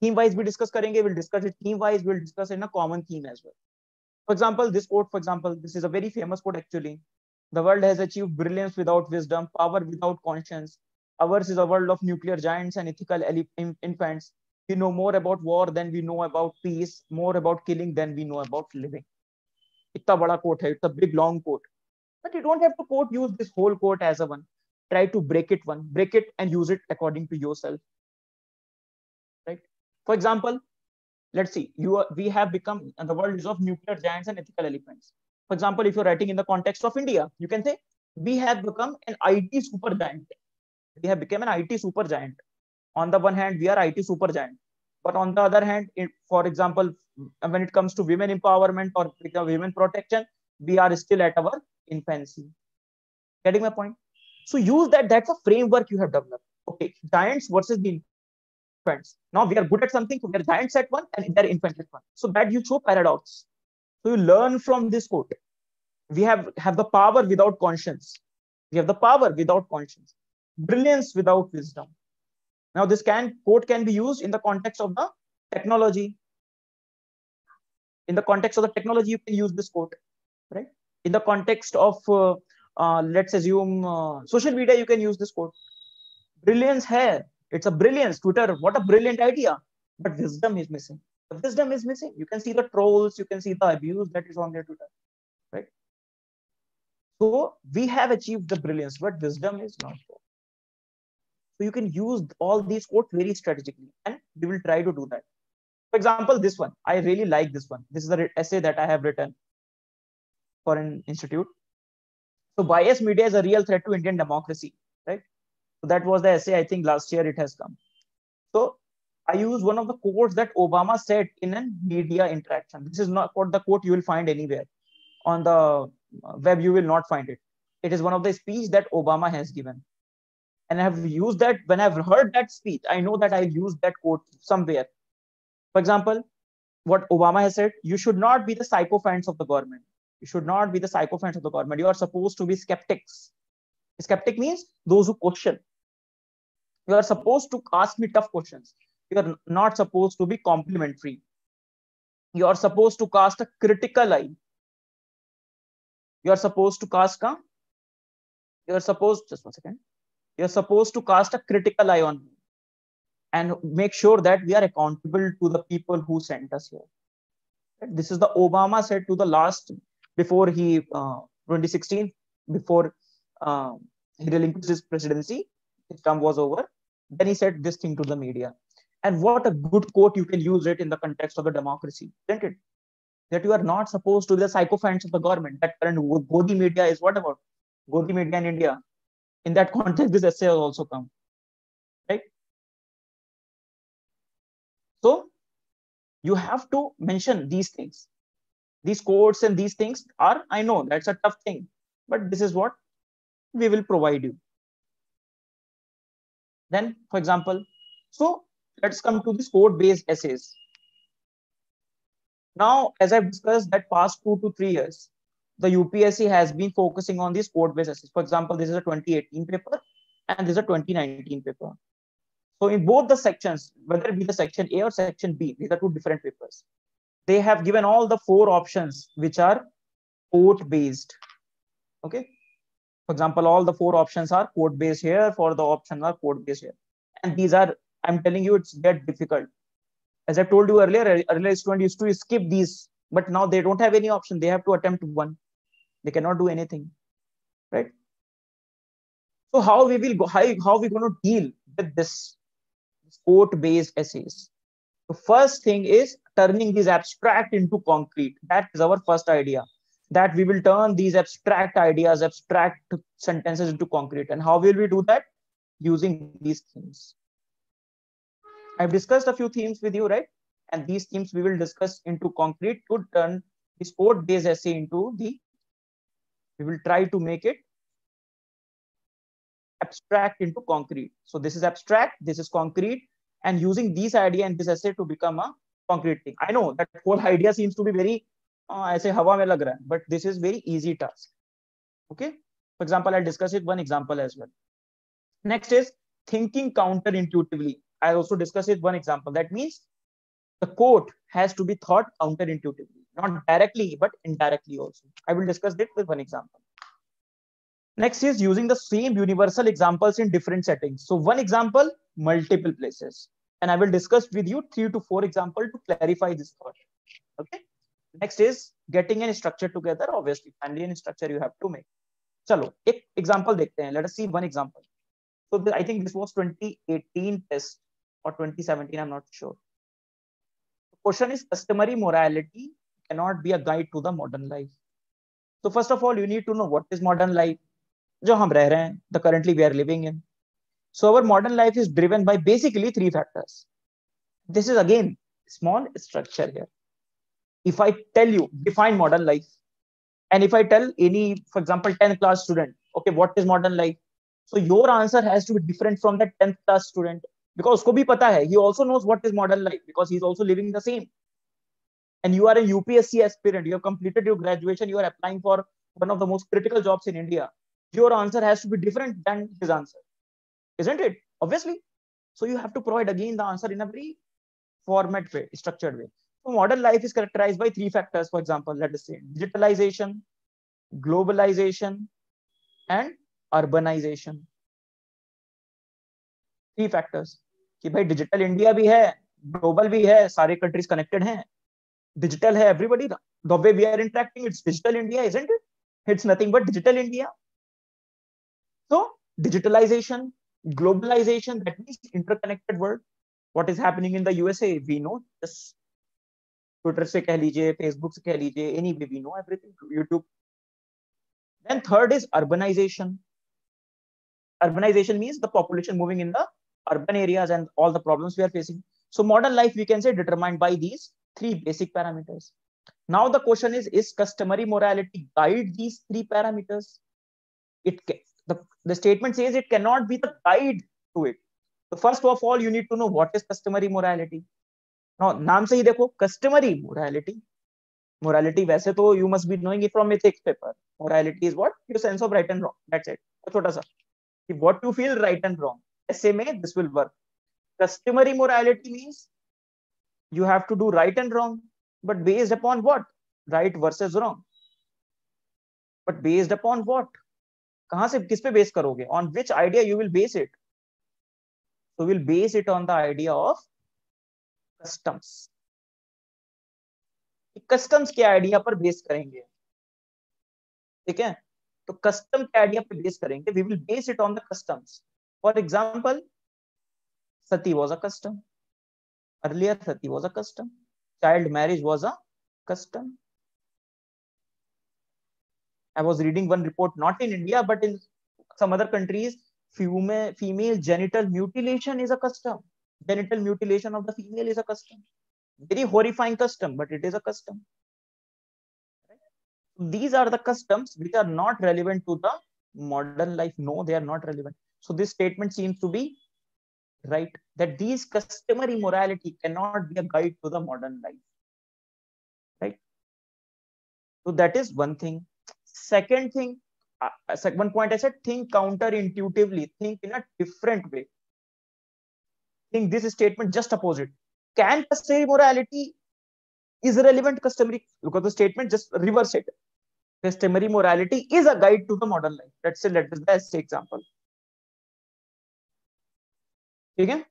Theme-wise, we discuss karenge. We'll discuss it theme-wise. We'll discuss in a common theme as well. For example, this quote. For example, this is a very famous quote actually. The world has achieved brilliance without wisdom, power without conscience. Ours is a world of nuclear giants and ethical infants. We know more about war than we know about peace. More about killing than we know about living. It's a big quote. It's a big long quote. But you don't have to quote use this whole quote as a one. Try to break it one, break it and use it according to yourself, right? For example, let's see, you are, we have become, and the world is of nuclear giants and ethical elephants. For example, if you're writing in the context of India, you can say, we have become an I T supergiant. We have become an I T supergiant. On the one hand, we are I T supergiant. But on the other hand, it, for example, when it comes to women empowerment or women protection, we are still at our infancy. Getting my point? So use that, that's a framework you have developed. Okay, giants versus the infants. Now we are good at something, so we are giants at one and they are infants at one. So that you show paradox. So you learn from this quote. We have, have the power without conscience. We have the power without conscience. Brilliance without wisdom. Now this can quote can be used in the context of the technology. In the context of the technology, you can use this quote, right? In the context of... Uh, Uh, let's assume uh, social media, you can use this quote. Brilliance here. It's a brilliance. Twitter, what a brilliant idea. But wisdom is missing. The wisdom is missing. You can see the trolls. You can see the abuse that is on their Twitter. Right? So we have achieved the brilliance, but wisdom is not there. So you can use all these quotes very strategically. And we will try to do that. For example, this one. I really like this one. This is the essay that I have written for an institute. So biased media is a real threat to Indian democracy, right? So that was the essay, I think last year it has come. So I use one of the quotes that Obama said in a media interaction. This is not what the quote you will find anywhere. On the web, you will not find it. It is one of the speech that Obama has given. And I have used that, when I've heard that speech, I know that I used that quote somewhere. For example, what Obama has said, you should not be the sycophants of the government. You should not be the sycophants of the government. You are supposed to be skeptics. Skeptic means those who question. You are supposed to ask me tough questions. You are not supposed to be complimentary. You are supposed to cast a critical eye. You are supposed to cast a. You are supposed just one second. You are supposed to cast a critical eye on me, and make sure that we are accountable to the people who sent us here. This is the Obama said to the last. Before he, uh, twenty sixteen, before uh, he relinquished his presidency, his term was over. Then he said this thing to the media. And what a good quote, you can use it in the context of the democracy, isn't it? that you are not supposed to be the sycophants of the government. That current Godi media is what about? Godi media in India. In that context, this essay will also come. Right? So, you have to mention these things. These quotes and these things are, I know, that's a tough thing. But this is what we will provide you. Then, for example, so let's come to this quote-based essays. Now, as I've discussed that past two to three years, the U P S C has been focusing on these quote-based essays. For example, this is a twenty eighteen paper and this is a twenty nineteen paper. So in both the sections, whether it be the section A or section B, these are two different papers. They have given all the four options which are quote-based. Okay. For example, all the four options are quote-based here, for the options are quote-based here. And these are, I'm telling you, it's that difficult. As I told you earlier, earlier students used to skip these, but now they don't have any option. They have to attempt one. They cannot do anything, right? So how we will go, how, how are we going to deal with this quote-based essays? The first thing is turning these abstract into concrete. That is our first idea, that we will turn these abstract ideas, abstract sentences into concrete. And how will we do that? Using these themes. I've discussed a few themes with you, right? And these themes we will discuss into concrete to turn this quote-based essay into the, we will try to make it abstract into concrete. So this is abstract, this is concrete, and using these idea and this essay to become a concrete thing. I know that whole idea seems to be very, I say hawa mein lag raha hai, but this is very easy task. Okay. For example, I'll discuss it one example as well. Next is thinking counterintuitively. I'll also discuss it one example. That means the quote has to be thought counterintuitively, not directly, but indirectly also. I will discuss it with one example. Next is using the same universal examples in different settings. So one example, multiple places. And I will discuss with you three to four examples to clarify this thought. Okay. Next is getting an structure together. Obviously, finally, an structure you have to make. Chalo, ek example dekhte hain. Let us see one example. So I think this was twenty eighteen test or twenty seventeen. I'm not sure. The question is customary morality cannot be a guide to the modern life. So first of all, you need to know what is modern life, jo hum reh rahe hain, the currently we are living in. So our modern life is driven by basically three factors. This is again small structure here. If I tell you, define modern life, and if I tell any, for example, tenth class student, okay, what is modern life? So your answer has to be different from that tenth class student, because usko bhi pata hai, he also knows what is modern life because he's also living the same. And you are a U P S C aspirant, you have completed your graduation, you are applying for one of the most critical jobs in India. Your answer has to be different than his answer, isn't it? Obviously. So you have to provide again the answer in a very format way, structured way. So modern life is characterized by three factors, for example, let us say digitalization, globalization, and urbanization. Three factors. कि भाई digital India भी है, global भी है, सारे countries connected हैं. Digital है, everybody, the way we are interacting, it's digital India, isn't it? It's nothing but digital India. So digitalization, globalization, that means interconnected world. What is happening in the U S A? We know this. Twitter से कह लीजिए, Facebook से कह लीजिए, anyway, we know everything, YouTube. Then third is urbanization. Urbanization means the population moving in the urban areas and all the problems we are facing. So modern life, we can say, determined by these three basic parameters. Now the question is, is customary morality guide these three parameters? It can, the, the statement says it cannot be the guide to it. So first of all, you need to know what is customary morality. Now, naam se hi dekho, customary morality. Morality, वैसे तो you must be knowing it from ethics paper. Morality is what? Your sense of right and wrong. That's it. Chota sa. What you feel right and wrong. Essay mein, this will work. Customary morality means you have to do right and wrong, but based upon what? Right versus wrong. But based upon what? कहाँ से किस पे base करोगे? On which idea you will base it? So we'll base it on the idea of customs. Customs के idea पर base करेंगे, ठीक है? तो कस्टम के आइडिया पर बेस करेंगे, we will base it on the customs. For example, sati was a custom. Earlier, sati was a custom. Child marriage was a custom. I was reading one report, not in India, but in some other countries, female, female genital mutilation is a custom. Genital mutilation of the female is a custom. Very horrifying custom, but it is a custom. Right? These are the customs which are not relevant to the modern life. No, they are not relevant. So this statement seems to be right, that these customary morality cannot be a guide to the modern life. Right? So that is one thing. Second thing, uh, one point I said, think counterintuitively, think in a different way. Think this statement just opposite. Can customary morality is relevant customary? Because the statement just reverse it. Customary morality is a guide to the modern life. Let's say, let us take example. Okay.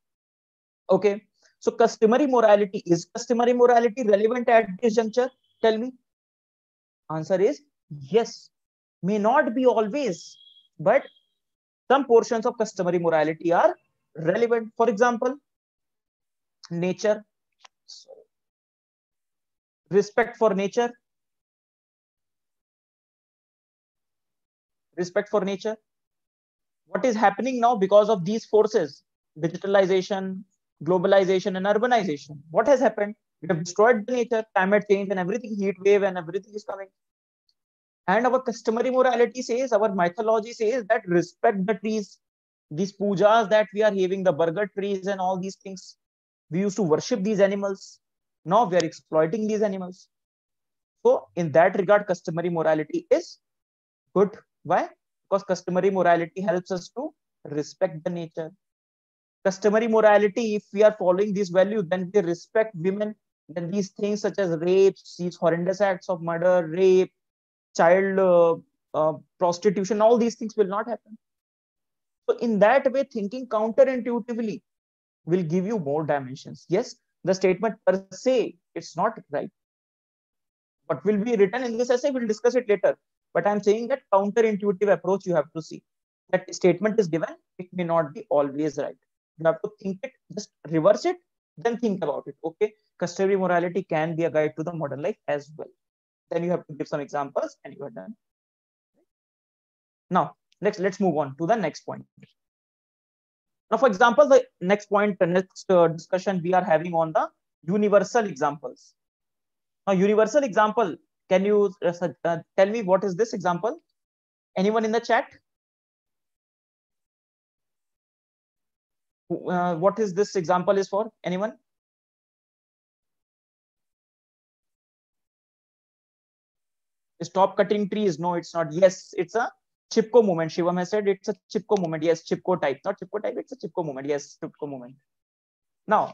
Okay. So customary morality, is customary morality relevant at this juncture? Tell me. Answer is yes. May not be always, but some portions of customary morality are relevant. For example, nature, respect for nature, respect for nature. What is happening now because of these forces? Digitalization, globalization, and urbanization. What has happened? We have destroyed the nature, climate change, and everything, heat wave, and everything is coming. And our customary morality says, our mythology says that respect the trees. These pujas that we are having, the burger trees and all these things. We used to worship these animals. Now we are exploiting these animals. So in that regard, customary morality is good. Why? Because customary morality helps us to respect the nature. Customary morality, if we are following this value, then we respect women. Then these things such as rapes, these horrendous acts of murder, rape, child uh, uh, prostitution, all these things will not happen. So in that way, thinking counterintuitively will give you more dimensions. Yes, the statement per se, it's not right. What will be written in this essay, we'll discuss it later. But I'm saying that counterintuitive approach you have to see. That statement is given, it may not be always right. You have to think it, just reverse it, then think about it. Okay, customary morality can be a guide to the modern life as well. Then you have to give some examples and you are done. Now, next, let's move on to the next point. Now, for example, the next point, the next uh, discussion we are having on the universal examples. Now, universal example, can you uh, uh, tell me what is this example? Anyone in the chat? Uh, what is this example is for? Anyone? Stop cutting trees. No, it's not. Yes, it's a Chipko movement. Shivam has said it's a Chipko movement. Yes, Chipko type. Not Chipko type, it's a Chipko movement. Yes, Chipko movement. Now,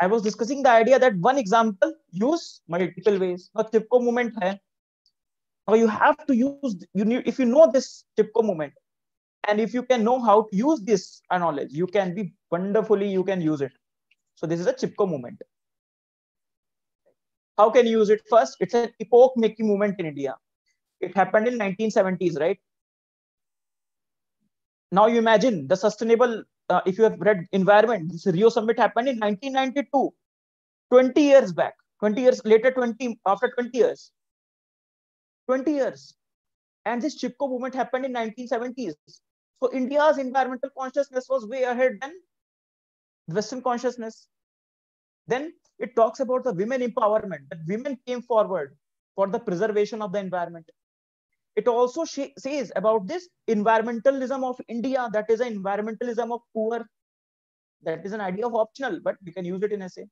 I was discussing the idea that one example use multiple ways. Now, Chipko movement hai. Now, you have to use, you need, if you know this Chipko movement, and if you can know how to use this knowledge, you can be wonderfully, you can use it. So this is a Chipko movement. How can you use it? First, it's an epoch-making movement in India. It happened in nineteen seventies, right? Now you imagine the sustainable, uh, if you have read environment, this Rio Summit happened in nineteen ninety-two, twenty years back, twenty years later, twenty, after twenty years, twenty years. And this Chipko movement happened in nineteen seventies. So India's environmental consciousness was way ahead than Western consciousness. Then it talks about the women empowerment, that women came forward for the preservation of the environment. It also says about this environmentalism of India, that is an environmentalism of poor. That is an idea of optional, but we can use it in essay.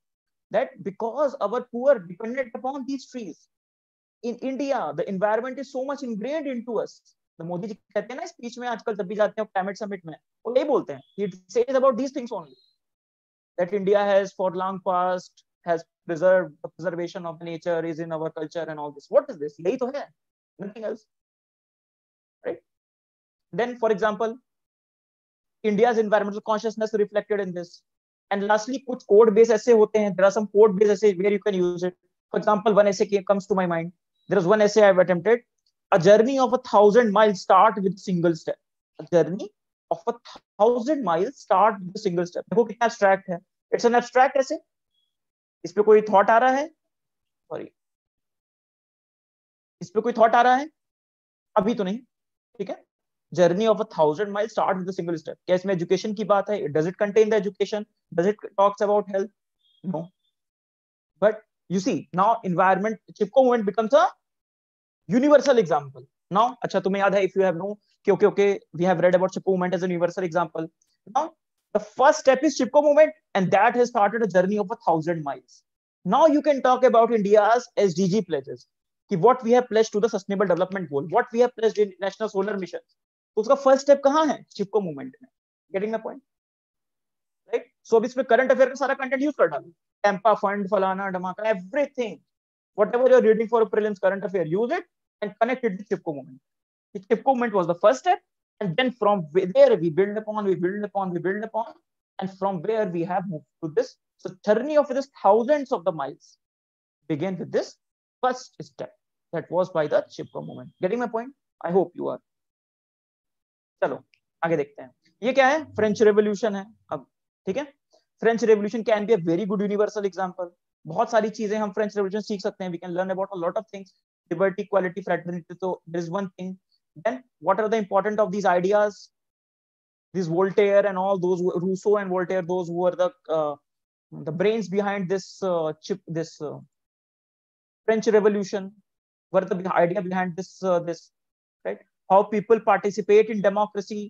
That because our poor depended upon these trees. In India, the environment is so much ingrained into us. The Modi ji कहते हैं ना speech में आजकल तब भी जाते हैं climate summit में, वो यही बोलते हैं. He says about these things only. That India has for long past has preserved, the preservation of nature is in our culture and all this. What is this? Yahi to hai, nothing else, right? Then, for example, India's environmental consciousness reflected in this. And lastly, kuch code-based essay hote hain. There are some code-based essays where you can use it. For example, one essay came, comes to my mind. There is one essay I've attempted. A journey of a thousand miles start with single step. A journey of a thousand miles start with single step. Dekho kitna abstract hai. It's an abstract essay. इस पे कोई thought आ रहा है? Sorry, इस पे कोई thought आ रहा है? अभी तो नहीं, ठीक है। Journey of a thousand mile start with a single step. क्या इसमें एजुकेशन की बात है? Does it contain the education? Does it talks about health? No. But you see now environment Chipko movement becomes a universal example now. अच्छा तुम्हें याद है, if you have known कि okay okay we have read about Chipko movement as a universal example. Now the first step is Chipko movement and that has started a journey of a thousand miles. Now you can talk about India's S D G pledges कि what we have pledged to the Sustainable Development Goal, what we have pledged in National Solar Mission. तो उसका first step कहाँ है? Chipko movement में. Getting my point? Right? So अब इसमें current affair का सारा content use कर डालो. Tampa fund, falana, dhamaka, everything. Whatever you are reading for a prelims current affair, use it and connect it with Chipko movement. The Chipko movement was the first step, and then from there we build upon, we build upon, we build upon, and from where we have moved to this. So journey of this thousands of the miles begin with this first step that was by the Chipko movement. Getting my point? I hope you are. चलो आगे देखते हैं. ये क्या है? French revolution है अब, ठीक है. French revolution can be a very good universal example. बहुत सारी चीजें हम फ्रेंच रेवोल्यूशन सीख सकते हैं. We can learn about a lot of things, liberty, equality, fraternity. तो there is one thing, then what are the important of these ideas, this Voltaire and all those, Rousseau and Voltaire, those who are the the brains behind this chip, this French revolution, were the idea behind this this right. How people participate in democracy,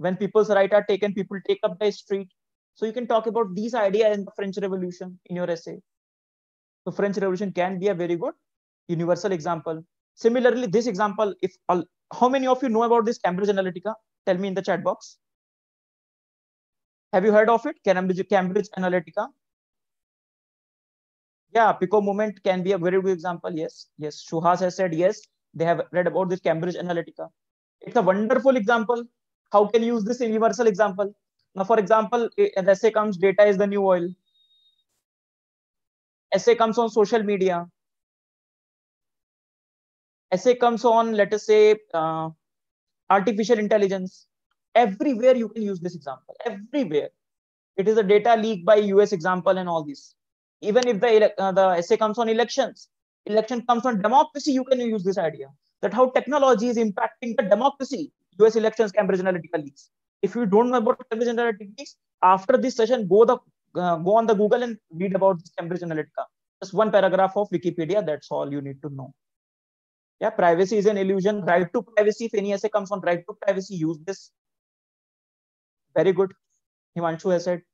when people's right are taken, people take up the street. So you can talk about these ideas in the French Revolution in your essay. So French Revolution can be a very good universal example. Similarly, this example, if all, how many of you know about this Cambridge Analytica? Tell me in the chat box. Have you heard of it? Cambridge, Cambridge Analytica. Yeah, Chipko movement can be a very good example. Yes, yes. Shuhas has said yes. They have read about this Cambridge Analytica. It's a wonderful example. How can you use this universal example? Now, for example, essay comes data is the new oil. Essay comes on social media. Essay comes on, let us say, uh, artificial intelligence. Everywhere you can use this example. Everywhere, it is a data leak by U S example and all this. Even if the uh, the essay comes on elections, election comes on democracy, you can use this idea that how technology is impacting the democracy. U S elections, Cambridge Analytica leaks. If you don't know about Cambridge Analytica, after this session, go the uh, go on the Google and read about Cambridge Analytica. Just one paragraph of Wikipedia. That's all you need to know. Yeah, privacy is an illusion. Right to privacy. If any essay comes on right to privacy, use this. Very good. Himanshu has said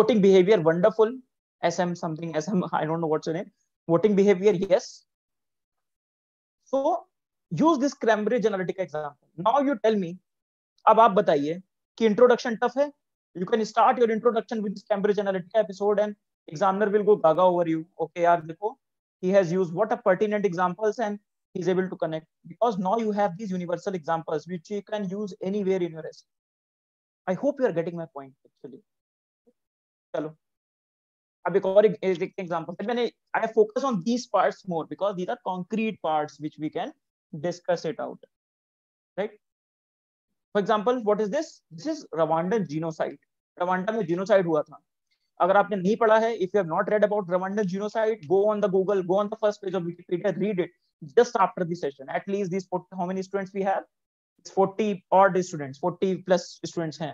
voting behavior. Wonderful. S M something. S M. I don't know what's your name. Voting behavior. Yes. So use this Cambridge Analytica example. Now you tell me. अब आप बताइए कि introduction tough है. You can start your introduction with Cambridge Analytica episode and examiner will go gaga over you. Okay यार देखो, he has used what a pertinent examples and he is able to connect because now you have these universal examples which you can use anywhere in your essay. I hope you are getting my point actually. चलो अब एक और example. मैंने I focus on these parts more because these are concrete parts which we can discuss it out, right. For example, what is this? This is Rwandan genocide. Rwanda में genocide हुआ था. अगर आपने नहीं पढ़ा है, if you have not read about Rwandan genocide, go on the Google, go on the first page of Wikipedia, read it just after the session. At least these forty, how many students we have? It's forty odd students, forty plus students हैं.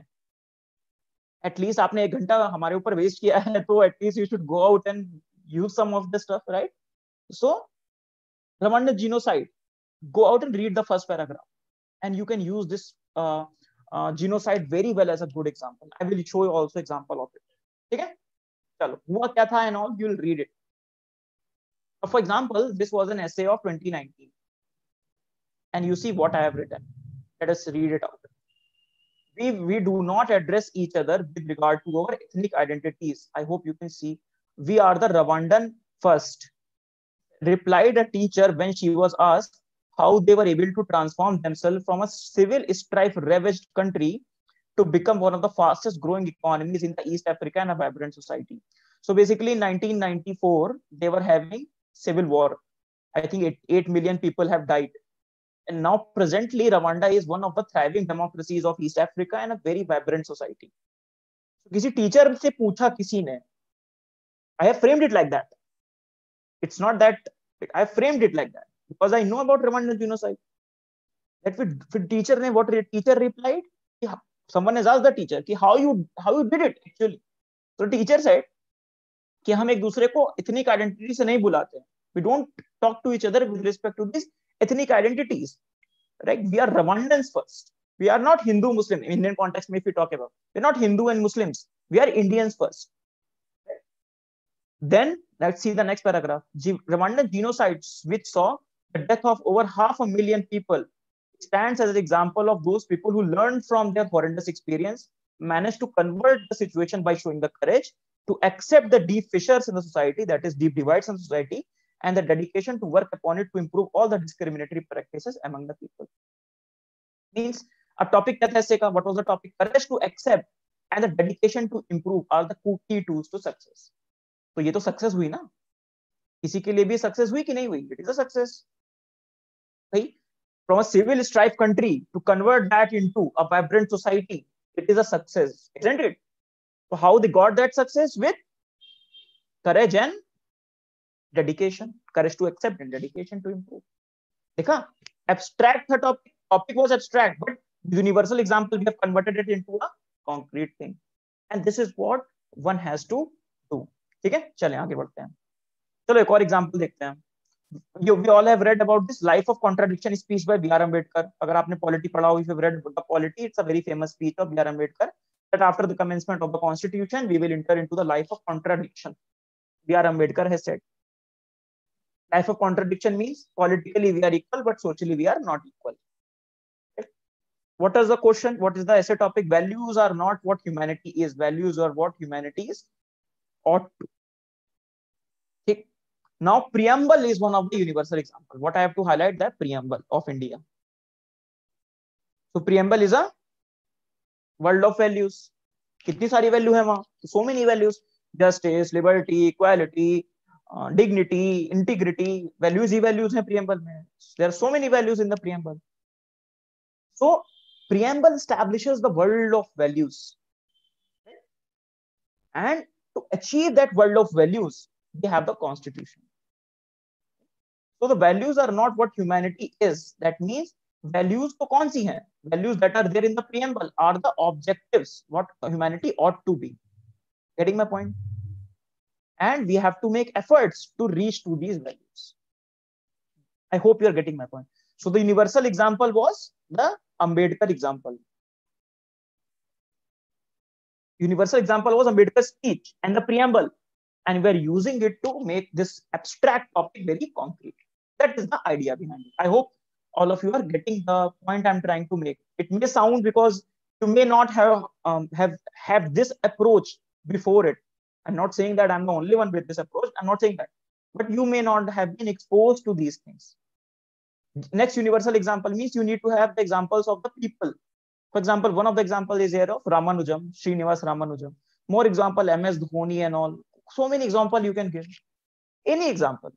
At least आपने एक घंटा हमारे ऊपर waste किया है, तो at least you should go out and use some of the stuff, right? So Rwandan genocide, go out and read the first paragraph, and you can use this. Uh, uh, genocide very well as a good example. I will show you also example of it. ठीक है? चलो हुआ क्या था and all you will read it. For example, this was an essay of twenty nineteen, and you see what I have written. Let us read it out. We we do not address each other with regard to our ethnic identities. I hope you can see. We are the Rwandan first. Replied a teacher when she was asked how they were able to transform themselves from a civil strife ravaged country to become one of the fastest growing economies in the East Africa and a vibrant society. So basically in nineteen ninety-four they were having civil war. I think eight million people have died, and now presently Rwanda is one of the thriving democracies of East Africa and a very vibrant society. So kisi teacher se pucha kisi ne, I have framed it like that. It's not that I have framed it like that. because I know about Rwandan genocide. That fit teacher ne what teacher replied? Someone has asked the teacher कि how you how you did it actually. So the teacher said कि हम एक दूसरे को ethnic identity से नहीं बुलाते हैं. We don't talk to each other with respect to these ethnic identities, right? We are Rwandans first. We are not Hindu Muslim in Indian context. If we talk about, we're not Hindu and Muslims. We are Indians first. Right? Then let's see the next paragraph. Rwandan genocide, which saw the death of over half a million people, stands as an example of those people who learned from their horrendous experience, managed to convert the situation by showing the courage to accept the deep fissures in the society, that is deep divides in society, and the dedication to work upon it to improve all the discriminatory practices among the people. Means a topic that has taken, what was the topic? Courage to accept and the dedication to improve are the key tools to success. तो ये तो success हुई ना, किसी के लिए भी success हुई कि नहीं हुई? It is a success. सही? From a civil strife country to convert that into a vibrant society, it is a success, isn't it? So how they got that success? With courage and dedication, courage to accept and dedication to improve. देखा? Abstract the topic. Topic was abstract, but universal example we have converted it into a concrete thing, and this is what one has to do. ठीक है, चलें आगे बढ़ते हैं. चलो एक और example देखते हैं. You we all have read about this life of contradiction speech by B R Ambedkar. अगर आपने polity पढ़ा हो, if you have read the polity, it's a very famous speech of B R Ambedkar that after the commencement of the constitution, we will enter into the life of contradiction. B R Ambedkar has said, life of contradiction means politically we are equal, but socially we are not equal. What is the question? What is the essay topic? Values are not what humanity is. Values are what humanity is ought to. Okay. Now preamble is one of the universal example. What I have to highlight, that preamble of India. So preamble is a world of values. कितनी सारी value है वहाँ? So many values: justice, liberty, equality, uh, dignity, integrity. Values ही values हैं preamble में. There are so many values in the preamble. So preamble establishes the world of values, and to achieve that world of values, they have the constitution. So the values are not what humanity is. That means values ko kaun si hai? Values that are there in the preamble are the objectives, what humanity ought to be. Getting my point? And we have to make efforts to reach to these values. I hope you are getting my point. So the universal example was the Ambedkar example. Universal example was Ambedkar's speech and the preamble, and we are using it to make this abstract topic very concrete. That is the idea behind it. I hope all of you are getting the point I'm trying to make. It may sound, because you may not have um, have have this approach before it. I'm not saying that I'm the only one with this approach. I'm not saying that, but you may not have been exposed to these things. Next universal example means you need to have the examples of the people. For example, one of the example is here of Ramanujam, Srinivas Ramanujam. More example, M S Dhoni and all. So many example you can give. Any example.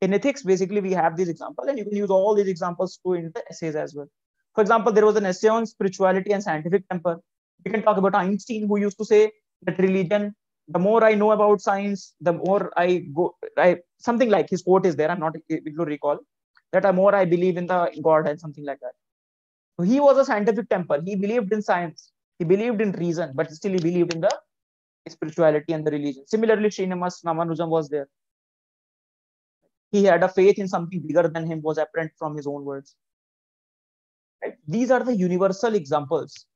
In ethics, basically we have these example, and you can use all these examples to in the essays as well. For example, there was an essay on spirituality and scientific temper. We can talk about Einstein, who used to say that religion. The more I know about science, the more I go. I something like his quote is there. I'm not able to recall. That more I believe in the God and something like that. So he was a scientific temper. He believed in science. He believed in reason, but still he believed in the spirituality and the religion. Similarly, Srinivas Ramanujam was there. He had a faith in something bigger than him, was apparent from his own words. Right? These are the universal examples.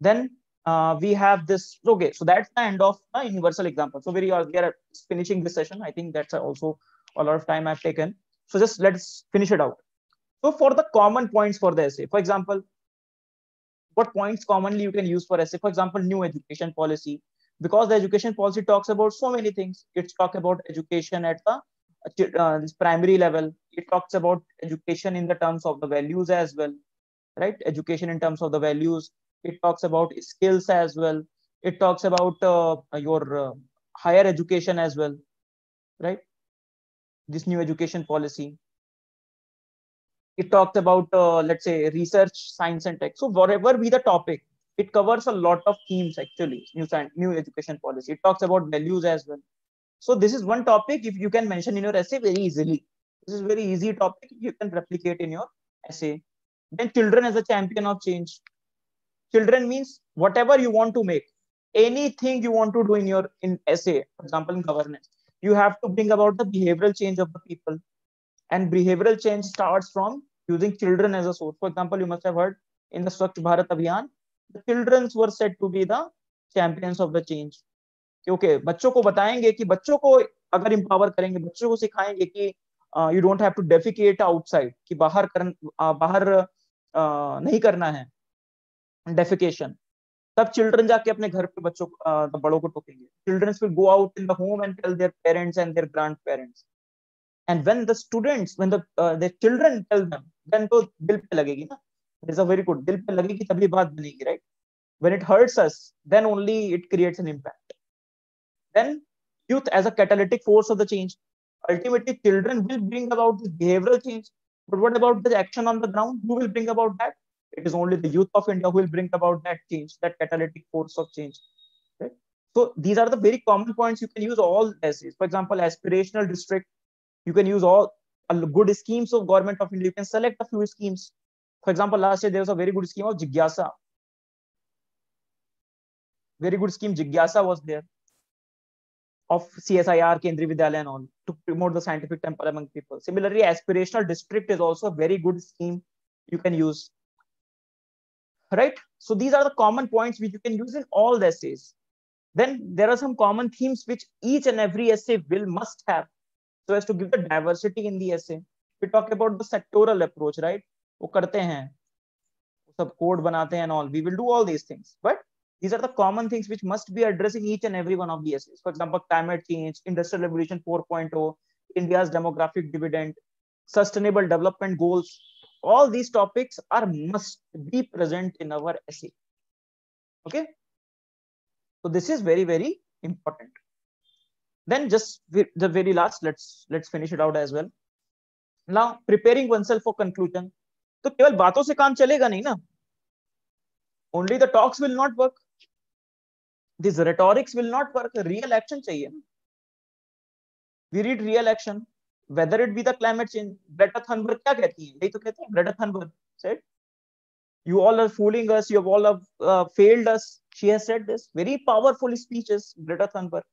Then uh, we have this. Okay, so that's the end of the universal example. So we are we are finishing this session. I think that's also a lot of time I've taken. So just let's finish it out. So for the common points for the essay, for example, what points commonly you can use for essay? For example, new education policy, because the education policy talks about so many things. It talks about education at the uh, primary level. It talks about education in the terms of the values as well, right? Education in terms of the values. It talks about skills as well. It talks about uh, your uh, higher education as well, right? This new education policy. It talked about uh, let's say research, science and tech. So whatever be the topic, it covers a lot of themes actually. New science, new education policy. It talks about values as well. So this is one topic if you can mention in your essay very easily. This is a very easy topic. You can replicate in your essay. Then children as a champion of change. Children means whatever you want to make, anything you want to do in your in essay, for example, in governance, you have to bring about the behavioral change of the people. And behavioral change starts from using children as a source. For example, you must have heard in the Swachh Bharat Abhiyan, the children were said to be the champions of the change. Okay, बच्चों को बताएंगे कि बच्चों को अगर empower करेंगे, बच्चों को सिखाएंगे कि Uh, you don't have to defecate outside, कि बाहर करन, uh, बाहर uh, नहीं करना है defecation, तब children जाके अपने घर पे बच्चों uh, बड़ों को टोकेंगे. Children will go out in the home and tell their parents and their grandparents. And when the students, when the uh, their children tell them, then तो दिल पे लगेगी ना. It's a very good, दिल पे लगेगी तभी बात बनेगी, right? When it hurts us, then only it creates an impact. Then youth as a catalytic force of the change. Ultimately, children will bring about this behavioral change. But what about the action on the ground? Who will bring about that? It is only the youth of India who will bring about that change, that catalytic force of change. Right? So these are the very common points. You can use all essays. For example, aspirational district. You can use all good schemes of government of India. You can select a few schemes. For example, last year there was a very good scheme of Jigyasa. Very good scheme Jigyasa was there. Of C S I R, Kendriya Vidyalaya and all, to promote the scientific temper among people. Similarly, aspirational district is also a very good scheme you can use, right? So these are the common points which you can use in all the essays. Then there are some common themes which each and every essay will must have, so as to give the diversity in the essay. We talk about the sectoral approach, right? वो करते हैं, सब code बनाते हैं and all. We will do all these things, but these are the common things which must be addressed in each and every one of the essays. For example, climate change, Industrial Revolution four point oh, India's demographic dividend, Sustainable Development Goals. All these topics are must be present in our essay. Okay. So this is very, very important. Then just the very last, let's, let's finish it out as well. Now, preparing oneself for conclusion. तो केवल बातों से काम चलेगा नहीं ना. Only the talks will not work. These rhetorics will not work. Real action चाहिए. We read real action, whether it be the climate change. Greta Thunberg क्या कहती है? यही तो कहते हैं. Greta Thunberg said, "You all are fooling us. You all have uh, failed us." She has said this very powerful speeches. Greta Thunberg.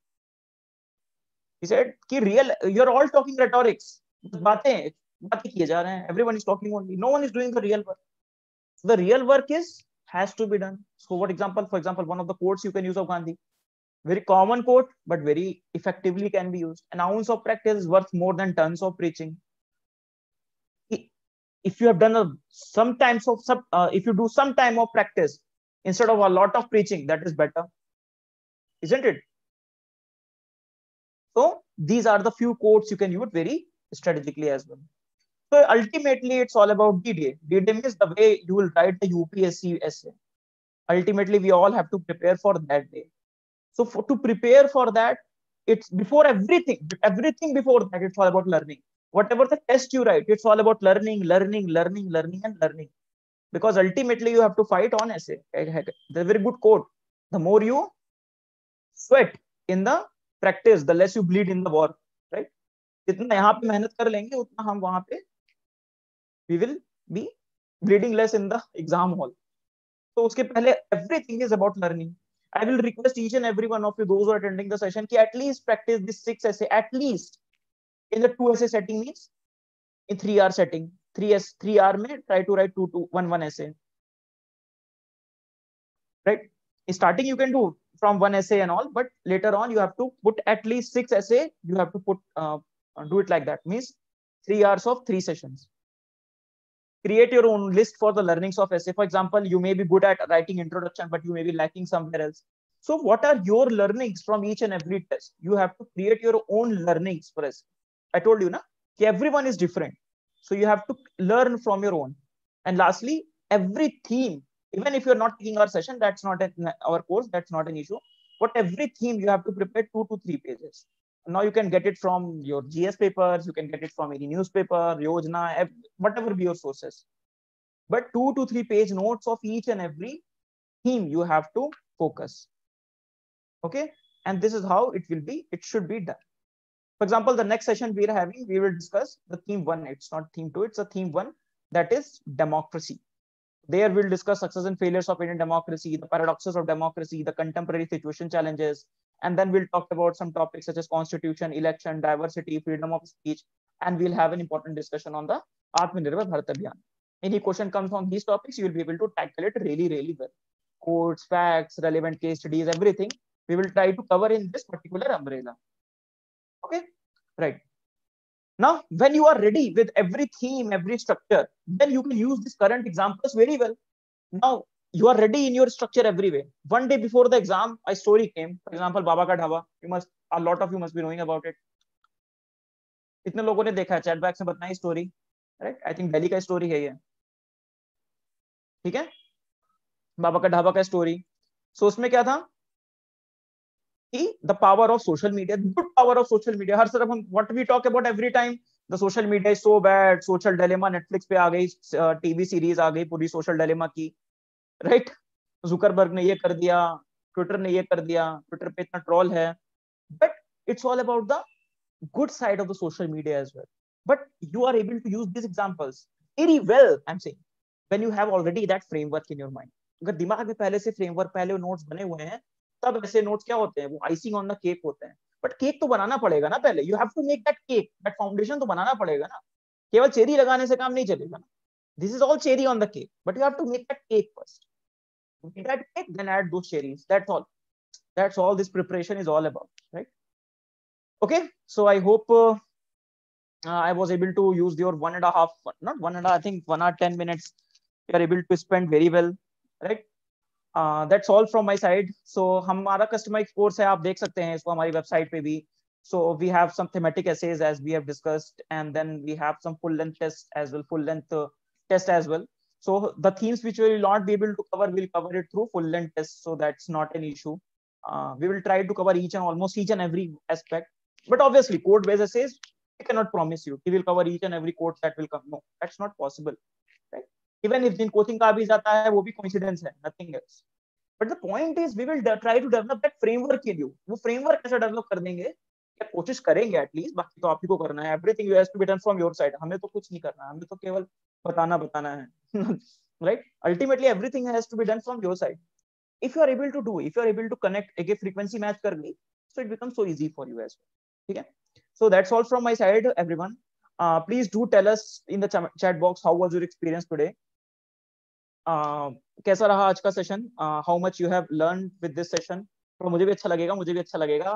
She said कि real, you are all talking rhetorics. बातें बातें किए जा रहे हैं. Everyone is talking only. No one is doing the real work. The real work is has to be done. So what example, for example, one of the quotes you can use of Gandhi, very common quote, but very effectively can be used. An ounce of practice is worth more than tons of preaching. If you have done a, sometimes of, uh, if you do some time of practice instead of a lot of preaching, that is better, isn't it? So these are the few quotes you can use very strategically as well. So ultimately, it's all about D-Day. D-Day means the way you will write the U P S C essay. Ultimately, we all have to prepare for that day. So for, to prepare for that, it's before everything, everything before that, it's all about learning. Whatever the test you write, it's all about learning, learning, learning, learning, and learning. Because ultimately, you have to fight on essay. There's a very good quote. The more you sweat in the practice, the less you bleed in the war. Right? जितना यहाँ पे मेहनत कर लेंगे, उतना हम वहाँ पे we will be bleeding less in the exam hall. So uske pehle everything is about learning. I will request each and every one of you, those who are attending the session, ki at least practice this six essay, at least in the two essay setting means in three hour setting, three S three hour mein try to write two, two, one, one essay. Right? In starting you can do from one essay and all, but later on you have to put at least six essay. You have to put, uh, do it like that means three hours of three sessions. Create your own list for the learnings of essay. For example, you may be good at writing introduction, but you may be lacking somewhere else. So what are your learnings from each and every test? You have to create your own learnings for essay. I told you, na, everyone is different. So you have to learn from your own. And lastly, every theme, even if you're not taking our session, that's not an, our course, that's not an issue. But every theme you have to prepare two to three pages. Now you can get it from your G S papers, you can get it from any newspaper, Yojana, whatever be your sources. But two to three page notes of each and every theme you have to focus. Okay. And this is how it will be, it should be done. For example, the next session we are having, we will discuss the theme one. It's not theme two, it's a theme one, that is democracy. There we'll discuss success and failures of Indian democracy, the paradoxes of democracy, the contemporary situation challenges, and then we'll talk about some topics such as constitution, election, diversity, freedom of speech, and we'll have an important discussion on the Atmanirbhar Bharat Abhiyan. Any question comes on these topics, you will be able to tackle it really, really well. Quotes, facts, relevant case studies, everything we will try to cover in this particular umbrella. Okay, right. Now, when you are ready with every theme, every structure, then you can use these current examples very well. Now, you are ready in your structure every way. One day before the exam, a story came. For example, Baba ka dhaba. You must, a lot of you must be knowing about it. इतने लोगों ने देखा है, chat box में बताना story, right? I think Delhi का story है ये. ठीक है? बाबा का ढाबा का story. So उसमें क्या था? The power of social media, the good power of social media. हर तरफ हम what we talk about every time. The social media is so bad. Social dilemma Netflix पे आ गई, टीवी सीरीज आ गई पूरी social dilemma की, right? Zuckerberg ने ये कर दिया, Twitter ने ये कर दिया, Twitter पे इतना troll है. But it's all about the good side of the social media as well. But you are able to use these examples very well. I'm saying when you have already that framework in your mind. अगर दिमाग में पहले से framework, पहले notes बने हुए हैं, तब ऐसे नोट्स क्या होते हैं, वो आइसिंग ऑन द केक होते हैं. बट केक तो बनाना पड़ेगा ना पहले. You have to make that cake, that foundation तो बनाना पड़ेगा ना. केवल चेरी लगाने से काम नहीं चलेगा ना. This is all cherry on the cake, but you have to make that cake first. Make that cake, then add those cherries. That's all. That's all this preparation is all about, right? Okay, so I hope I was able to use your one and a half, not one and I think one hour ten minutes you are able to spend very well, right? Uh, that's all from my side. So हमारा customized course है, आप देख सकते हैं इसको हमारी website पे भी. So we have some thematic essays as we have discussed, and then we have some full length tests as well, full length uh, test as well. So the themes which we will not be able to cover, we'll cover it through full length tests. So that's not an issue. Uh, we will try to cover each and almost each and every aspect. But obviously, code-based essays, I cannot promise you we will cover each and every code that will come. No, that's not possible. Even if jin coaching ka bhi jata hai, wo bhi coincidence hai, nothing else. But the point is, we will try to develop that framework in you. वो framework कैसे develop कर देंगे, या कोशिश करेंगे at least. बाकी तो आप ही को करना है. Everything has to be done from your side. हमें तो कुछ नहीं करना, हमें तो केवल बताना बताना है, right? Ultimately, everything has to be done from your side. If you are able to do, if you are able to connect, एक frequency match कर गई, so it becomes so easy for you as well. ठीक है? So that's all from my side, everyone. Uh, please do tell us in the chat box how was your experience today. Uh, कैसा रहा आज का session, how much you have learn with this session. तो मुझे भी अच्छा लगेगा, मुझे भी अच्छा लगेगा.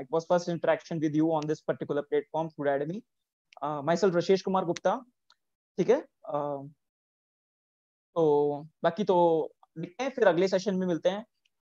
It was first interaction with you on this particular platform through academy. Myself रशेश कुमार गुप्ता, ठीक है? uh, तो बाकी तो लिखते हैं, फिर अगले सेशन में मिलते हैं.